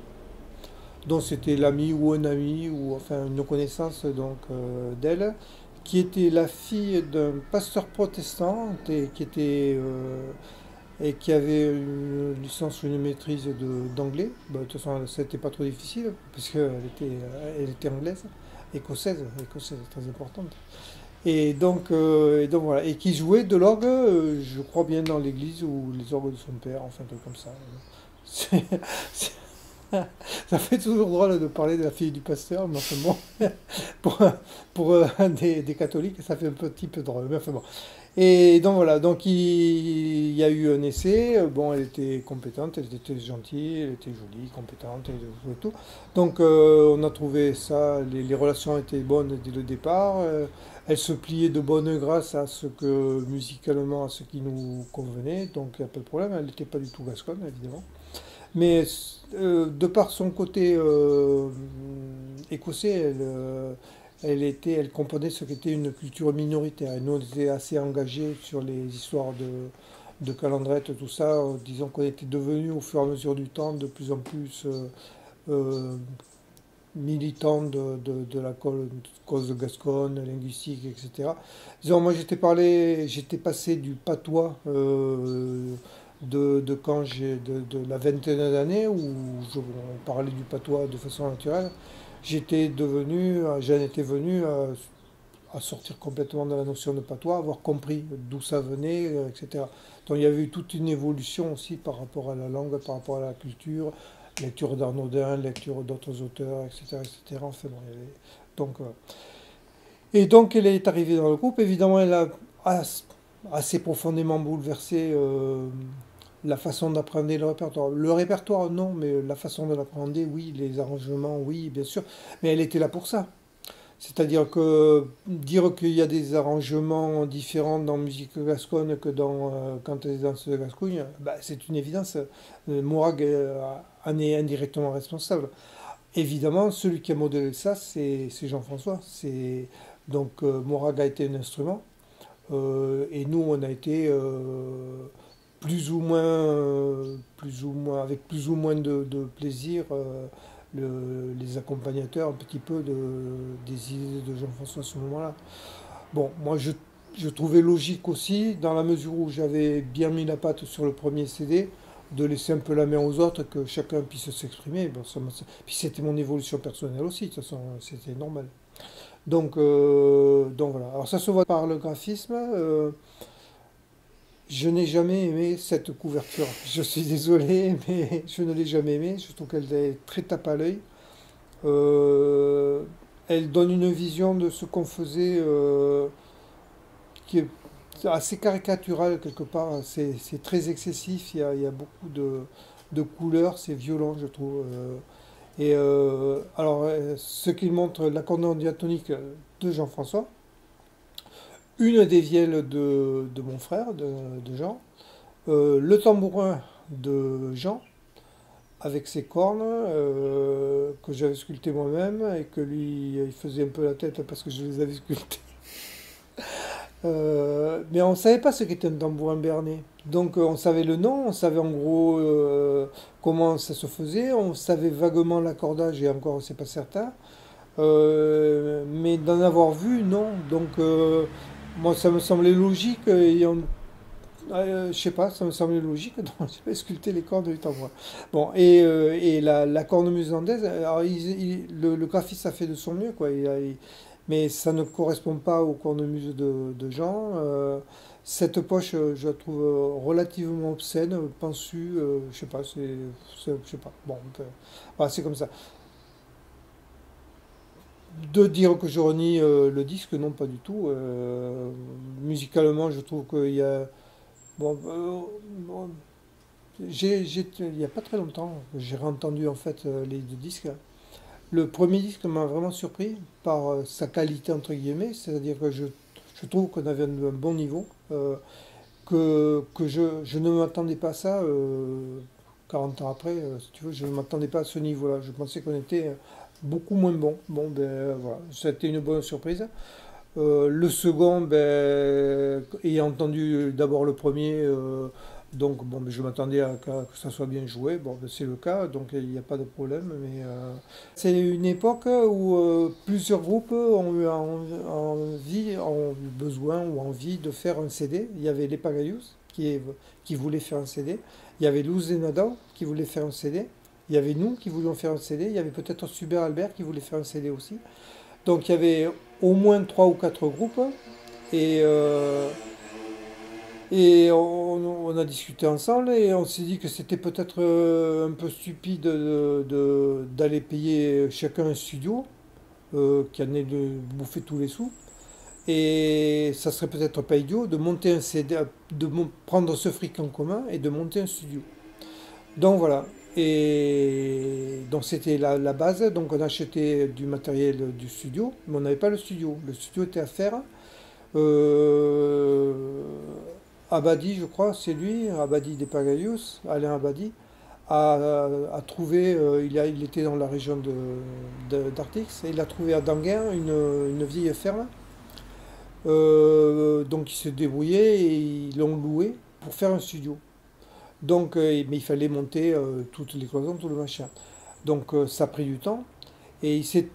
dont c'était l'ami ou un ami, ou enfin une connaissance donc euh, d'elle, qui était la fille d'un pasteur protestant, et qui était... Euh, et qui avait une licence ou une maîtrise d'anglais. Bah, de toute façon, ça n'était pas trop difficile, parce qu'elle était, elle était anglaise, écossaise, écossaise, très importante. Et donc, euh, et donc voilà, et qui jouait de l'orgue, euh, je crois bien dans l'église, ou les orgues de son père, enfin, comme ça. Ça fait toujours drôle de parler de la fille du pasteur, mais enfin bon, pour, pour un des, des catholiques, ça fait un petit peu drôle, mais enfin bon. Et donc voilà, donc il y a eu un essai, bon, elle était compétente, elle était gentille, elle était jolie, compétente, et tout. Donc euh, on a trouvé ça, les, les relations étaient bonnes dès le départ, euh, elle se pliait de bonne grâce à ce que, musicalement, à ce qui nous convenait, donc il n'y a pas de problème, elle n'était pas du tout gasconne, évidemment. Mais euh, de par son côté euh, écossais, elle... Euh, Elle, était, elle comprenait ce qu'était une culture minoritaire. Et nous, on était assez engagés sur les histoires de, de calendrettes, tout ça. Disons qu'on était devenus, au fur et à mesure du temps, de plus en plus euh, euh, militants de, de, de la cause gasconne, linguistique, et cetera. Disons, moi, j'étais parlé, j'étais passé du patois euh, de, de quand j'ai de, de la vingtaine d'années, où je, on parlait du patois de façon naturelle. J'étais devenu, j'en étais venu à, à sortir complètement de la notion de patois, avoir compris d'où ça venait, et cetera. Donc il y avait eu toute une évolution aussi par rapport à la langue, par rapport à la culture, lecture d'Arnaudin, lecture d'autres auteurs, et cetera, et cetera. Enfin bon, il y avait, donc, et donc elle est arrivée dans le groupe. Évidemment, elle a assez profondément bouleversé euh, la façon d'apprendre le répertoire. Le répertoire, non, mais la façon de l'apprendre, oui, les arrangements, oui, bien sûr. Mais elle était là pour ça. C'est-à-dire que dire qu'il y a des arrangements différents dans musique gasconne que dans euh, quand les danses de Gascogne, bah, c'est une évidence. Mourag euh, en est indirectement responsable. Évidemment, celui qui a modélé ça, c'est Jean-François. Donc euh, Mourag a été un instrument, euh, et nous, on a été... Euh, plus ou moins, euh, plus ou moins, avec plus ou moins de, de plaisir, euh, le, les accompagnateurs un petit peu de, des idées de Jean-François à ce moment-là. Bon, moi je, je trouvais logique aussi, dans la mesure où j'avais bien mis la patte sur le premier C D, de laisser un peu la main aux autres, que chacun puisse s'exprimer. Bon, ça, ça, puis c'était mon évolution personnelle aussi, de toute façon, c'était normal. Donc, euh, donc voilà. Alors ça se voit par le graphisme. Euh, Je n'ai jamais aimé cette couverture. Je suis désolé, mais je ne l'ai jamais aimée. Je trouve qu'elle est très tape à l'œil. Euh, elle donne une vision de ce qu'on faisait euh, qui est assez caricaturale quelque part. C'est très excessif. Il y a, il y a beaucoup de, de couleurs. C'est violent, je trouve. Euh, et euh, alors, ce qu'il montre, l'accordéon diatonique de Jean-François, une des vielles de, de mon frère, de, de Jean, euh, le tambourin de Jean, avec ses cornes, euh, que j'avais sculpté moi-même, et que lui, il faisait un peu la tête parce que je les avais sculptés. euh, mais on ne savait pas ce qu'était un tambourin berné. Donc on savait le nom, on savait en gros euh, comment ça se faisait, on savait vaguement l'accordage, et encore c'est pas certain, euh, mais d'en avoir vu, non. Donc... Euh, moi, ça me semblait logique, et on... euh, je sais pas, ça me semblait logique, donc j'ai sculpté les cornes du tambourin. Bon, et, euh, et la, la cornemuse landaise, alors il, il, le, le graphiste a fait de son mieux, quoi, il, il... mais ça ne correspond pas aux cornemuses de, de Jean. Euh, cette poche, je la trouve relativement obscène, pensue, euh, je sais pas, c'est, je sais pas, bon, peut... voilà, c'est comme ça. De dire que je renie euh, le disque, non, pas du tout. Euh, musicalement, je trouve qu'il y a... Bon, euh, bon, j'ai, j'ai, il n'y a pas très longtemps, j'ai réentendu en fait les deux disques. Le premier disque m'a vraiment surpris par euh, sa qualité, entre guillemets, c'est-à-dire que je, je trouve qu'on avait un, un bon niveau, euh, que, que je, je ne m'attendais pas à ça, euh, quarante ans après, euh, si tu veux, je ne m'attendais pas à ce niveau-là. Je pensais qu'on était... Euh, beaucoup moins bon. Bon, ben voilà, ça a été une bonne surprise. Euh, le second, ben, ayant entendu d'abord le premier, euh, donc bon, ben, je m'attendais à, à que ça soit bien joué. Bon, ben, c'est le cas, donc il n'y a pas de problème. Mais euh, c'est une époque où euh, plusieurs groupes ont eu envie, ont eu besoin ou envie de faire un C D. Il y avait les Pagayus qui, est, qui voulaient faire un C D. Il y avait Luz de Nadal qui voulait faire un C D. Il y avait nous qui voulions faire un C D, il y avait peut-être Suber Albert qui voulait faire un C D aussi. Donc il y avait au moins trois ou quatre groupes, et, euh, Et on, on a discuté ensemble et on s'est dit que c'était peut-être un peu stupide de, de, d'aller payer chacun un studio euh, qui en est de bouffer tous les sous. Et ça serait peut-être pas idiot de monter un C D, de prendre ce fric en commun et de monter un studio. Donc voilà. Et donc c'était la, la base. Donc on achetait du matériel du studio, mais on n'avait pas le studio. Le studio était à faire. Euh, Abadi, je crois, c'est lui, Abadi des Pagayus, Alain Abadi, a, a trouvé, euh, il, a, il était dans la région d'Artix, et il a trouvé à Danguin une, une vieille ferme. Euh, donc ils se débrouillaient et ils l'ont loué pour faire un studio. Donc, euh, mais il fallait monter euh, toutes les cloisons, tout le machin. Donc euh, ça a pris du temps et il s'est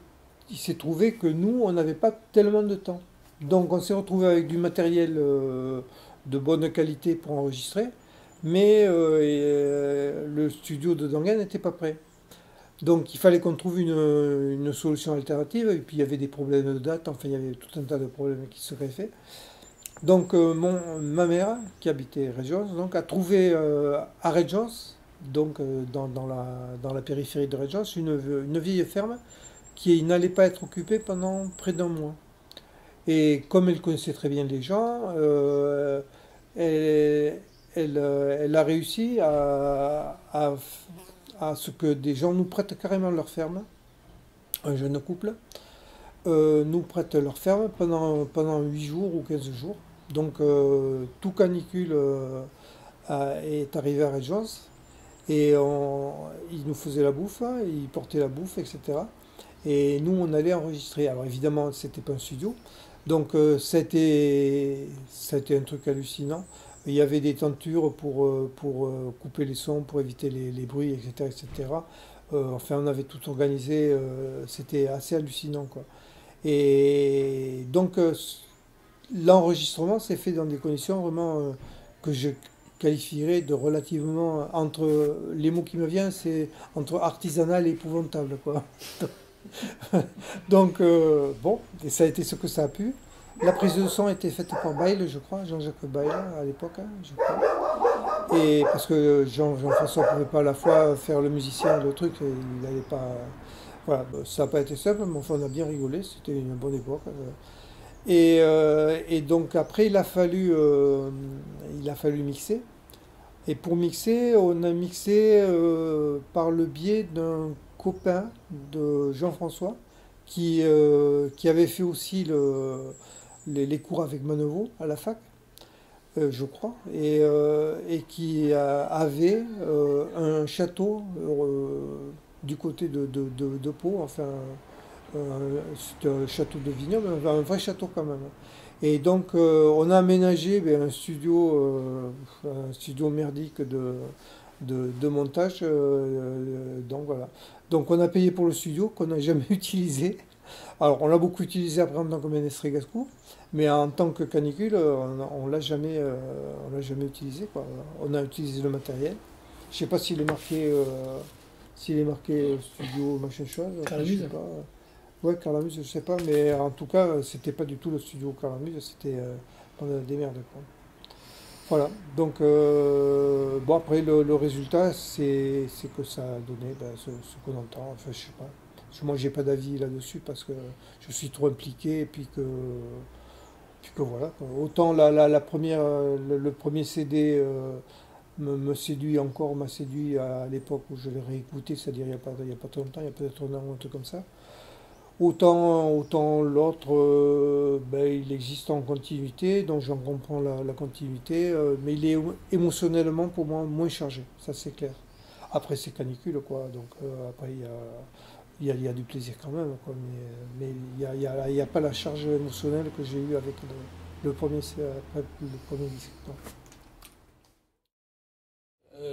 trouvé que nous, on n'avait pas tellement de temps. Donc on s'est retrouvé avec du matériel euh, de bonne qualité pour enregistrer, mais euh, euh, le studio de Danguin n'était pas prêt. Donc il fallait qu'on trouve une, une solution alternative, et puis il y avait des problèmes de date, enfin il y avait tout un tas de problèmes qui se greffaient. Donc euh, mon, ma mère, qui habitait Régions, donc, a trouvé euh, à Régions, donc euh, dans, dans, la, dans la périphérie de Régions, une, une vieille ferme qui n'allait pas être occupée pendant près d'un mois. Et comme elle connaissait très bien les gens, euh, elle, elle, elle a réussi à, à, à ce que des gens nous prêtent carrément leur ferme, un jeune couple, euh, nous prête leur ferme pendant, pendant huit jours ou quinze jours. Donc euh, tout canicule euh, a, est arrivé à Régions et on, ils nous faisaient la bouffe, hein, ils portaient la bouffe, et cetera. Et nous, on allait enregistrer. Alors évidemment, c'était pas un studio. Donc euh, c'était c'était un truc hallucinant. Il y avait des tentures pour, euh, pour euh, couper les sons, pour éviter les, les bruits, et cetera, et cetera. Euh, enfin, on avait tout organisé. Euh, c'était assez hallucinant, quoi. Et donc, euh, l'enregistrement s'est fait dans des conditions vraiment euh, que je qualifierais de relativement... entre les mots qui me viennent, c'est entre artisanal et épouvantable, quoi. Donc, euh, bon, et ça a été ce que ça a pu. La prise de son était faite par Baile, je crois, Jean-Jacques Baile, à l'époque, hein, je crois. Et parce que Jean-François ne pouvait pas à la fois faire le musicien et le truc, il n'allait pas... Voilà, ça n'a pas été simple, mais enfin, on a bien rigolé, c'était une bonne époque. Et, euh, et donc, après, il a fallu, euh, il a fallu mixer. Et pour mixer, on a mixé euh, par le biais d'un copain de Jean-François, qui, euh, qui avait fait aussi le, les, les cours avec Manevaux à la fac, euh, je crois, et, euh, et qui a, avait euh, un château euh, du côté de, de, de, de Pau, enfin, euh, c'était un château de vignoble, un vrai château quand même. Et donc, euh, on a aménagé ben, un, studio, euh, un studio merdique de... De, de montage, euh, euh, donc voilà. Donc on a payé pour le studio qu'on n'a jamais utilisé. Alors on l'a beaucoup utilisé après en tant que Ménesque Gascousse, mais en tant que canicule, on ne l'a jamais, euh, jamais utilisé, quoi. On a utilisé le matériel. Je ne sais pas s'il est marqué, euh, s'il est marqué studio machin chose. Carlamuse. Ouais, Carlamuse, je ne sais pas, mais en tout cas, c'était pas du tout le studio Carlamuse, c'était euh, des merdes, quoi. Voilà, donc euh, bon après le, le résultat c'est que ça a donné ben, ce, ce qu'on entend, enfin je sais pas, moi j'ai pas d'avis là-dessus parce que je suis trop impliqué et puis que, puis que voilà, autant la, la, la première, le, le premier C D euh, me, me séduit encore, m'a séduit à l'époque où je l'ai réécouté, c'est-à-dire il n'y a pas, y a pas trop longtemps, il y a peut-être un an ou un truc comme ça. Autant, autant l'autre, euh, ben, il existe en continuité, donc j'en comprends la, la continuité, euh, mais il est émotionnellement pour moi moins chargé, ça c'est clair. Après c'est canicule, quoi, donc euh, après il y a, y, a, y a du plaisir quand même, quoi, mais il n'y a, y a, y a pas la charge émotionnelle que j'ai eue avec le, le, premier, après, le premier disque. Donc.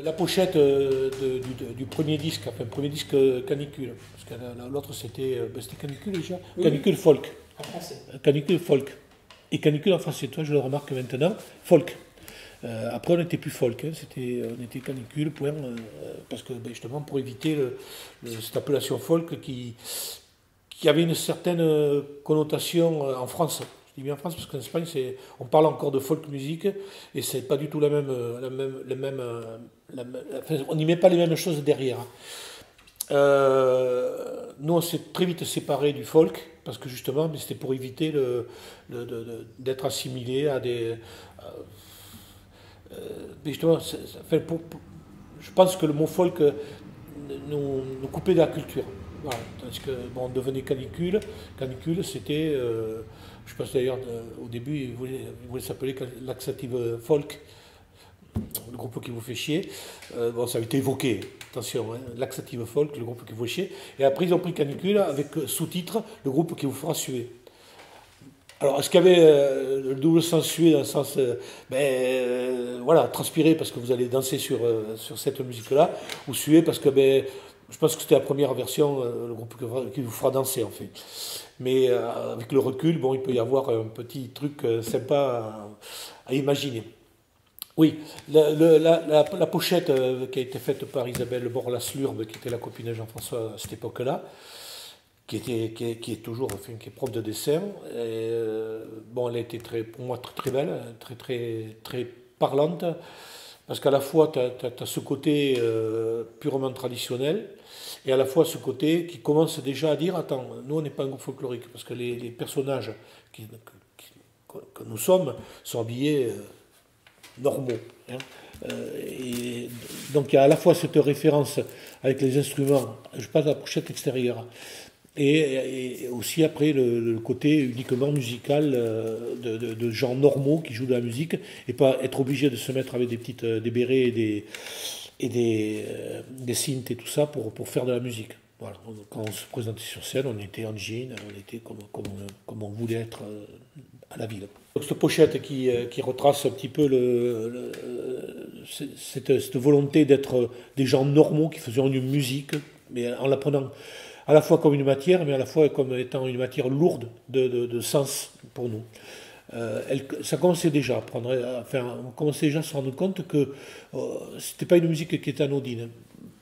La pochette de, du, du premier disque, enfin premier disque canicule, parce que l'autre c'était ben canicule déjà, oui. Canicule folk, en français. Canicule folk, et canicule en français, toi je le remarque maintenant, folk. Euh, après on n'était plus folk, hein. C'était, on était canicule, point, euh, parce que ben justement pour éviter le, le, cette appellation folk qui, qui avait une certaine connotation en France. Je dis bien en France parce qu'en Espagne, on parle encore de folk music et c'est pas du tout la même, la même, la même, la même enfin, on n'y met pas les mêmes choses derrière. Euh, nous, on s'est très vite séparés du folk parce que justement, c'était pour éviter le, le, de, de, d'être assimilé à des. Euh, justement, c'est, c'est, enfin, pour, pour, je pense que le mot folk nous, nous coupait de la culture. Voilà, parce que bon, on devenait canicule. Canicule, c'était, euh, je pense d'ailleurs, euh, au début, il voulait, il voulait s'appeler Laxative Folk, le groupe qui vous fait chier. Euh, bon, ça a été évoqué, attention, hein, Laxative Folk, le groupe qui vous fait chier. Et après, ils ont pris Canicule avec sous-titre, le groupe qui vous fera suer. Alors, est-ce qu'il y avait euh, le double sens suer dans le sens, euh, ben, euh, voilà, transpirer parce que vous allez danser sur, euh, sur cette musique-là, ou suer parce que, ben, je pense que c'était la première version, le groupe qui vous fera danser en fait. Mais euh, avec le recul, bon, il peut y avoir un petit truc sympa à, à imaginer. Oui, la, la, la, la pochette qui a été faite par Isabelle Borlas-Lurbe, qui était la copine de Jean-François à cette époque-là, qui, était, qui, est, qui est toujours, enfin, qui est prof de dessin, et, euh, bon, elle a été très, pour moi très, très belle, très, très, très parlante. Parce qu'à la fois, tu as, as, as ce côté euh, purement traditionnel, et à la fois ce côté qui commence déjà à dire, attends, nous, on n'est pas un groupe folklorique, parce que les, les personnages qui, qui, que nous sommes sont habillés euh, normaux. Hein. Euh, et donc, il y a à la fois cette référence avec les instruments, je parle de la pochette extérieure, et, et aussi après le, le côté uniquement musical euh, de, de, de gens normaux qui jouent de la musique et pas être obligé de se mettre avec des petites des bérets et des et des, euh, des synths et tout ça pour, pour faire de la musique. Voilà. Quand on se présentait sur scène, on était en jean, on était comme, comme, comme on voulait être à la ville. Donc cette pochette qui, qui retrace un petit peu le, le, cette, cette volonté d'être des gens normaux qui faisaient une musique, mais en la prenant à la fois comme une matière, mais à la fois comme étant une matière lourde de, de, de sens pour nous. Euh, elle, ça commençait déjà à prendre, enfin, on commençait déjà à se rendre compte que euh, c'était pas une musique qui était anodine.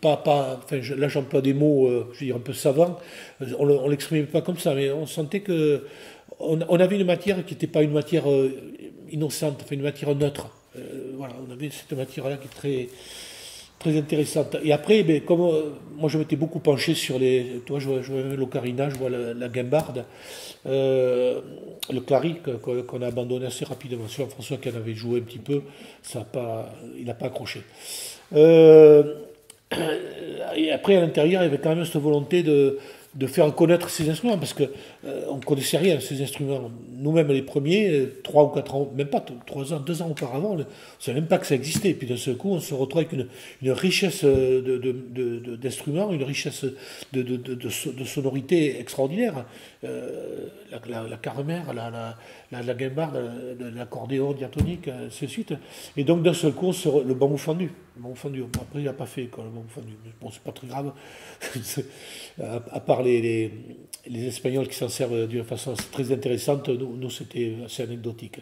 Pas, pas, enfin, je, là, j'emploie des mots, euh, je veux dire, un peu savants. On, on l'exprimait pas comme ça, mais on sentait que on, on avait une matière qui n'était pas une matière euh, innocente, enfin, une matière neutre. Euh, voilà, on avait cette matière-là qui est très très intéressante. Et après, ben, comme euh, moi je m'étais beaucoup penché sur les... Toi, je vois, vois l'ocarina, je vois la, la guimbarde, euh, le clari qu'on qu a abandonné assez rapidement. Sur François qui en avait joué un petit peu, ça a pas, il n'a pas accroché. Euh, et après, à l'intérieur, il y avait quand même cette volonté de, de faire connaître ces instruments, parce qu'on euh, ne connaissait rien, ces instruments. Nous-mêmes, les premiers, trois ou quatre ans, même pas trois ans, deux ans auparavant, on ne savait même pas que ça existait. Et puis d'un seul coup, on se retrouve avec une, une richesse d'instruments, une richesse de, de, de, de, de sonorités extraordinaires. Euh, la, la, la carmère, la, la, la, la guimbarde, l'accordéon diatonique, ainsi de suite. Et donc d'un seul coup, on se re... le bambou fendu. Le bambou fendu, après, il n'a pas fait quoi, le bambou fendu. Bon, c'est pas très grave, à, à part les, les, les Espagnols qui s'en servent d'une façon très intéressante, nous, nous c'était assez anecdotique.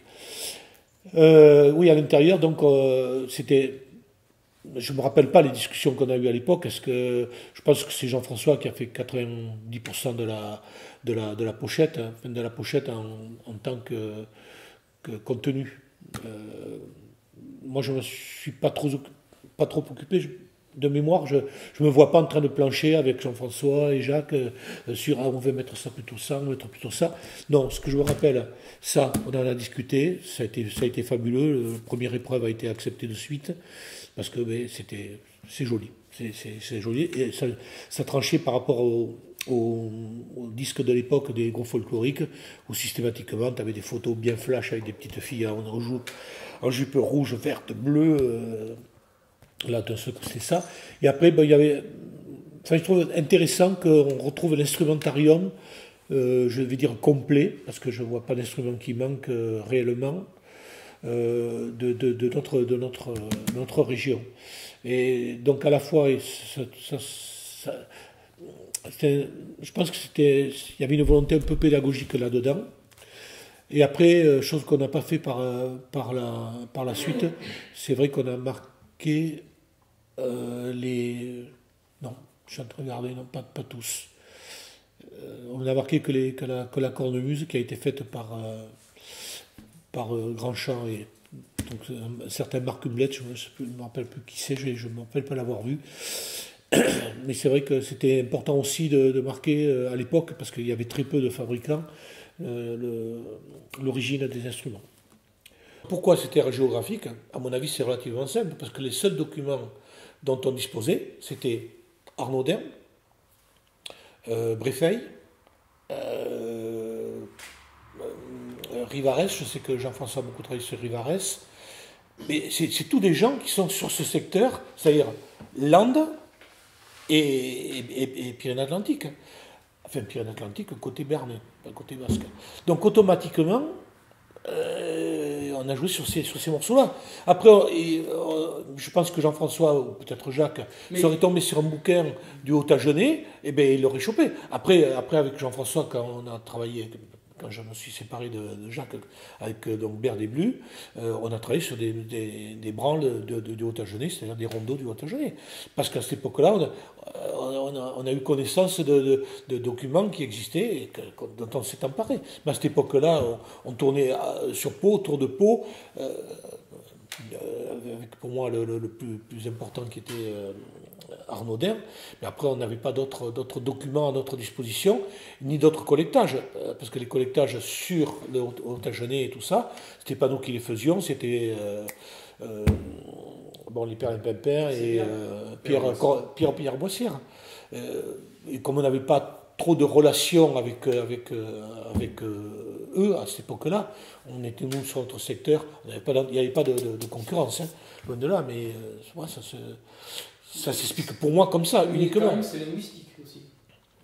Euh, oui, à l'intérieur, donc, euh, c'était... Je ne me rappelle pas les discussions qu'on a eues à l'époque. Est-ce que je pense que c'est Jean-François qui a fait quatre-vingt-dix pour cent de la, de, la, de la pochette, hein, de la pochette en, en tant que, que contenu. Euh, moi, je ne me suis pas trop, pas trop occupé. Je, de mémoire, je ne me vois pas en train de plancher avec Jean-François et Jacques euh, sur ah, on veut mettre ça plutôt ça, on veut mettre plutôt ça. Non, ce que je me rappelle, ça, on en a discuté. Ça a été, ça a été fabuleux. La première épreuve a été acceptée de suite. Parce que c'était, c'est joli, c'est joli, et ça, ça tranchait par rapport au, au, au disque de l'époque des groupes folkloriques, où systématiquement, tu avais des photos bien flash avec des petites filles en, en, jupe, en jupe rouge, verte, bleue, euh, là, d'un seul coup, c'est ça. Et après, ben, il y avait, enfin, je trouve intéressant qu'on retrouve l'instrumentarium, euh, je vais dire complet, parce que je ne vois pas d'instrument qui manque euh, réellement, Euh, de, de, de, notre, de, notre, de notre région. Et donc à la fois, ça, ça, ça, je pense qu'il y avait une volonté un peu pédagogique là-dedans. Et après, chose qu'on n'a pas fait par, par, la, par la suite, c'est vrai qu'on a marqué euh, les... Non, je suis en train de regarder, non, pas, pas tous. Euh, on a marqué que, les, que, la, que la cornemuse qui a été faite par... Euh, par euh, Grandchamp et donc, un, un certain Marc Hublette, je ne me rappelle plus qui c'est, je ne me rappelle pas l'avoir vu. Mais c'est vrai que c'était important aussi de, de marquer euh, à l'époque, parce qu'il y avait très peu de fabricants, euh, l'origine des instruments. Pourquoi c'était géographique? À mon avis, c'est relativement simple, parce que les seuls documents dont on disposait, c'était Arnaudin, euh, Brefeil, euh, euh, Rivares, je sais que Jean-François a beaucoup travaillé sur Rivares, mais c'est tous des gens qui sont sur ce secteur, c'est-à-dire Landes et, et, et Pyrénées-Atlantiques, enfin Pyrénées-Atlantiques côté Berne, pas côté Basque. Donc automatiquement, Euh, on a joué sur ces, sur ces morceaux-là. Après, on, et, on, je pense que Jean-François, ou peut-être Jacques, mais... serait tombé sur un bouquin du Haut-Agenais, et bien il l'aurait chopé. Après, après avec Jean-François, quand on a travaillé, quand je me suis séparé de, de Jacques, avec donc Berdéblu, euh, on a travaillé sur des, des, des branles de, de, du Haut-Agenais, c'est-à-dire des rondeaux du Haut-Agenais. Parce qu'à cette époque-là, on, on, on a eu connaissance de, de, de documents qui existaient et que, dont on s'est emparé. Mais à cette époque-là, on, on tournait sur Pau, autour de Pau, euh, avec pour moi le, le, le plus, plus important qui était euh, Arnaudin, mais après on n'avait pas d'autres documents à notre disposition, ni d'autres collectages, parce que les collectages sur le Haut-Agenais et tout ça, c'était pas nous qui les faisions, c'était euh, euh, bon, les Perlinpinpin et euh, Pierre, Pierre, Pierre Boissière. Euh, et comme on n'avait pas trop de relations avec, avec, avec euh, eux à cette époque-là, on était nous sur notre secteur, il n'y avait pas de, de, de concurrence, hein, loin de là, mais euh, ça se... Ça s'explique pour moi comme ça, mais uniquement. C'est linguistique aussi.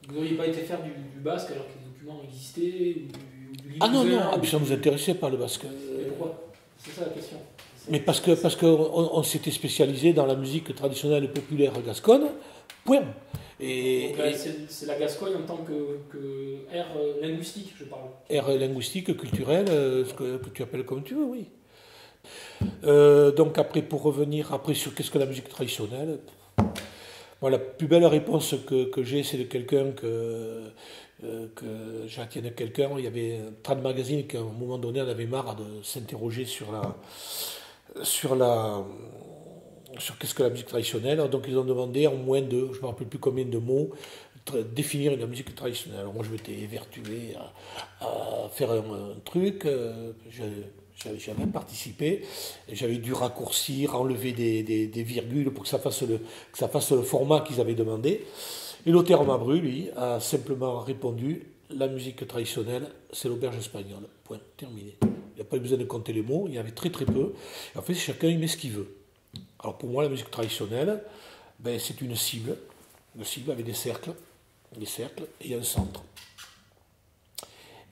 Vous n'auriez pas été faire du, du basque alors que les documents existaient ou du, du Ah non, non, ou... ah, mais ça ne nous intéressait pas le basque. Mais pourquoi? C'est ça la question. Mais parce qu'on parce que on, on s'était spécialisé dans la musique traditionnelle et populaire gasconne, point. Et, et c'est la Gascogne en tant que, que aire linguistique, je parle. Aire linguistique, culturelle, ce que, que tu appelles comme tu veux, oui. Euh, donc après, pour revenir après sur qu'est-ce que la musique traditionnelle. Moi, la plus belle réponse que, que j'ai, c'est de quelqu'un que, euh, que j'attiens de quelqu'un. Il y avait Trad Magazine qui, à un moment donné, on avait marre de s'interroger sur la, sur la, sur qu'est-ce que la musique traditionnelle. Donc, ils ont demandé en moins de, je ne me rappelle plus combien de mots, définir une musique traditionnelle. Alors, moi, je m'étais évertué à, à faire un, un truc. Je, J'avais participé, j'avais dû raccourcir, enlever des, des, des virgules pour que ça fasse le, que ça fasse le format qu'ils avaient demandé. Et l'auteur Mabru, lui, a simplement répondu « La musique traditionnelle, c'est l'auberge espagnole. » Point, terminé. Il n'y a pas eu besoin de compter les mots, il y avait très très peu. Et en fait, chacun y met ce qu'il veut. Alors pour moi, la musique traditionnelle, ben, c'est une cible, une cible avec des cercles, des cercles et un centre.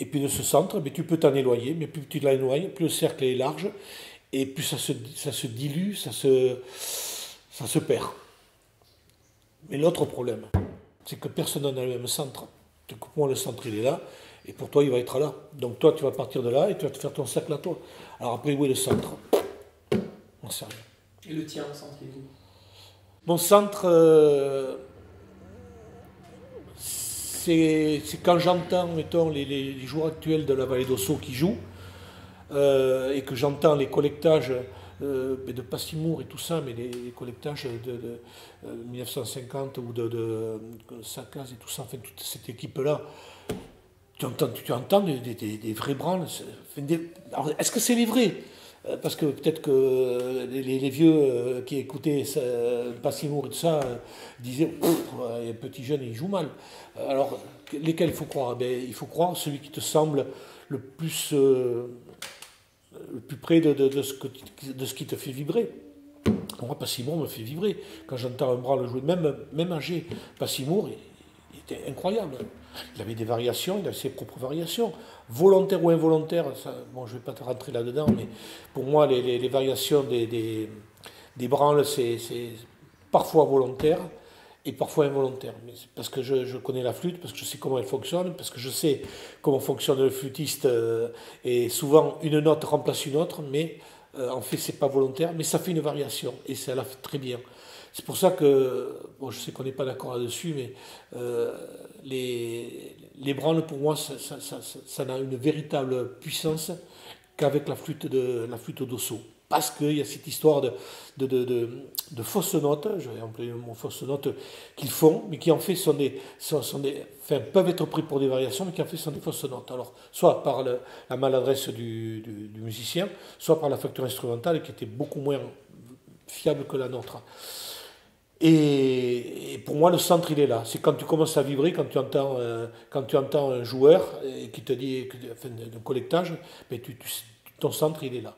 Et puis de ce centre, mais tu peux t'en éloigner, mais plus tu l'éloignes, plus le cercle est large, et plus ça se, ça se dilue, ça se, ça se perd. Mais l'autre problème, c'est que personne n'a le même centre. Donc pour moi, le centre, il est là, et pour toi, il va être là. Donc toi, tu vas partir de là, et tu vas te faire ton cercle à toi. Alors après, où est le centre? On sait rien. Et le tien, le centre, il est où? Mon centre... Euh... C'est quand j'entends, mettons, les, les, les joueurs actuels de la vallée d'Ossau qui jouent, euh, et que j'entends les collectages euh, de Passimour et tout ça, mais les, les collectages de, de euh, mille neuf cent cinquante ou de, de, de Sacaz et tout ça, enfin, toute cette équipe-là, tu entends, tu, tu entends des, des, des vrais branles. Est-ce que c'est les vrais? Parce que peut-être que les, les vieux qui écoutaient Passimour et tout ça disaient « les petits jeunes, ils jouent mal ». Alors, lesquels il faut croire? Ben, il faut croire celui qui te semble le plus, euh, le plus près de, de, de, ce que, de ce qui te fait vibrer. Moi, Passimour me fait vibrer. Quand j'entends un branle jouer, même, même âgé, Passimour, il était incroyable. Il avait des variations, il avait ses propres variations. Volontaires ou involontaires, ça, bon, je ne vais pas te rentrer là-dedans, mais pour moi, les, les, les variations des, des, des branles, c'est parfois volontaire et parfois involontaire. Mais parce que je, je connais la flûte, parce que je sais comment elle fonctionne, parce que je sais comment fonctionne le flûtiste. Euh, et souvent, une note remplace une autre, mais euh, en fait, ce n'est pas volontaire, mais ça fait une variation, et ça la fait très bien. C'est pour ça que, bon, je sais qu'on n'est pas d'accord là-dessus, mais euh, les, les branles, pour moi, ça, ça, ça, ça, ça a une véritable puissance qu'avec la flûte de la flûte d'osso. Parce qu'il y a cette histoire de, de, de, de, de fausses notes, je vais employer mon fausse note, qu'ils font, mais qui en fait sont des, sont, sont des, enfin, peuvent être pris pour des variations, mais qui en fait sont des fausses notes. Alors, soit par le, la maladresse du, du, du musicien, soit par la facture instrumentale qui était beaucoup moins fiable que la nôtre. Et, et pour moi, le centre, il est là. C'est quand tu commences à vibrer, quand tu entends, euh, quand tu entends un joueur et qui te dit, enfin, un collectage, mais tu, tu, ton centre, il est là.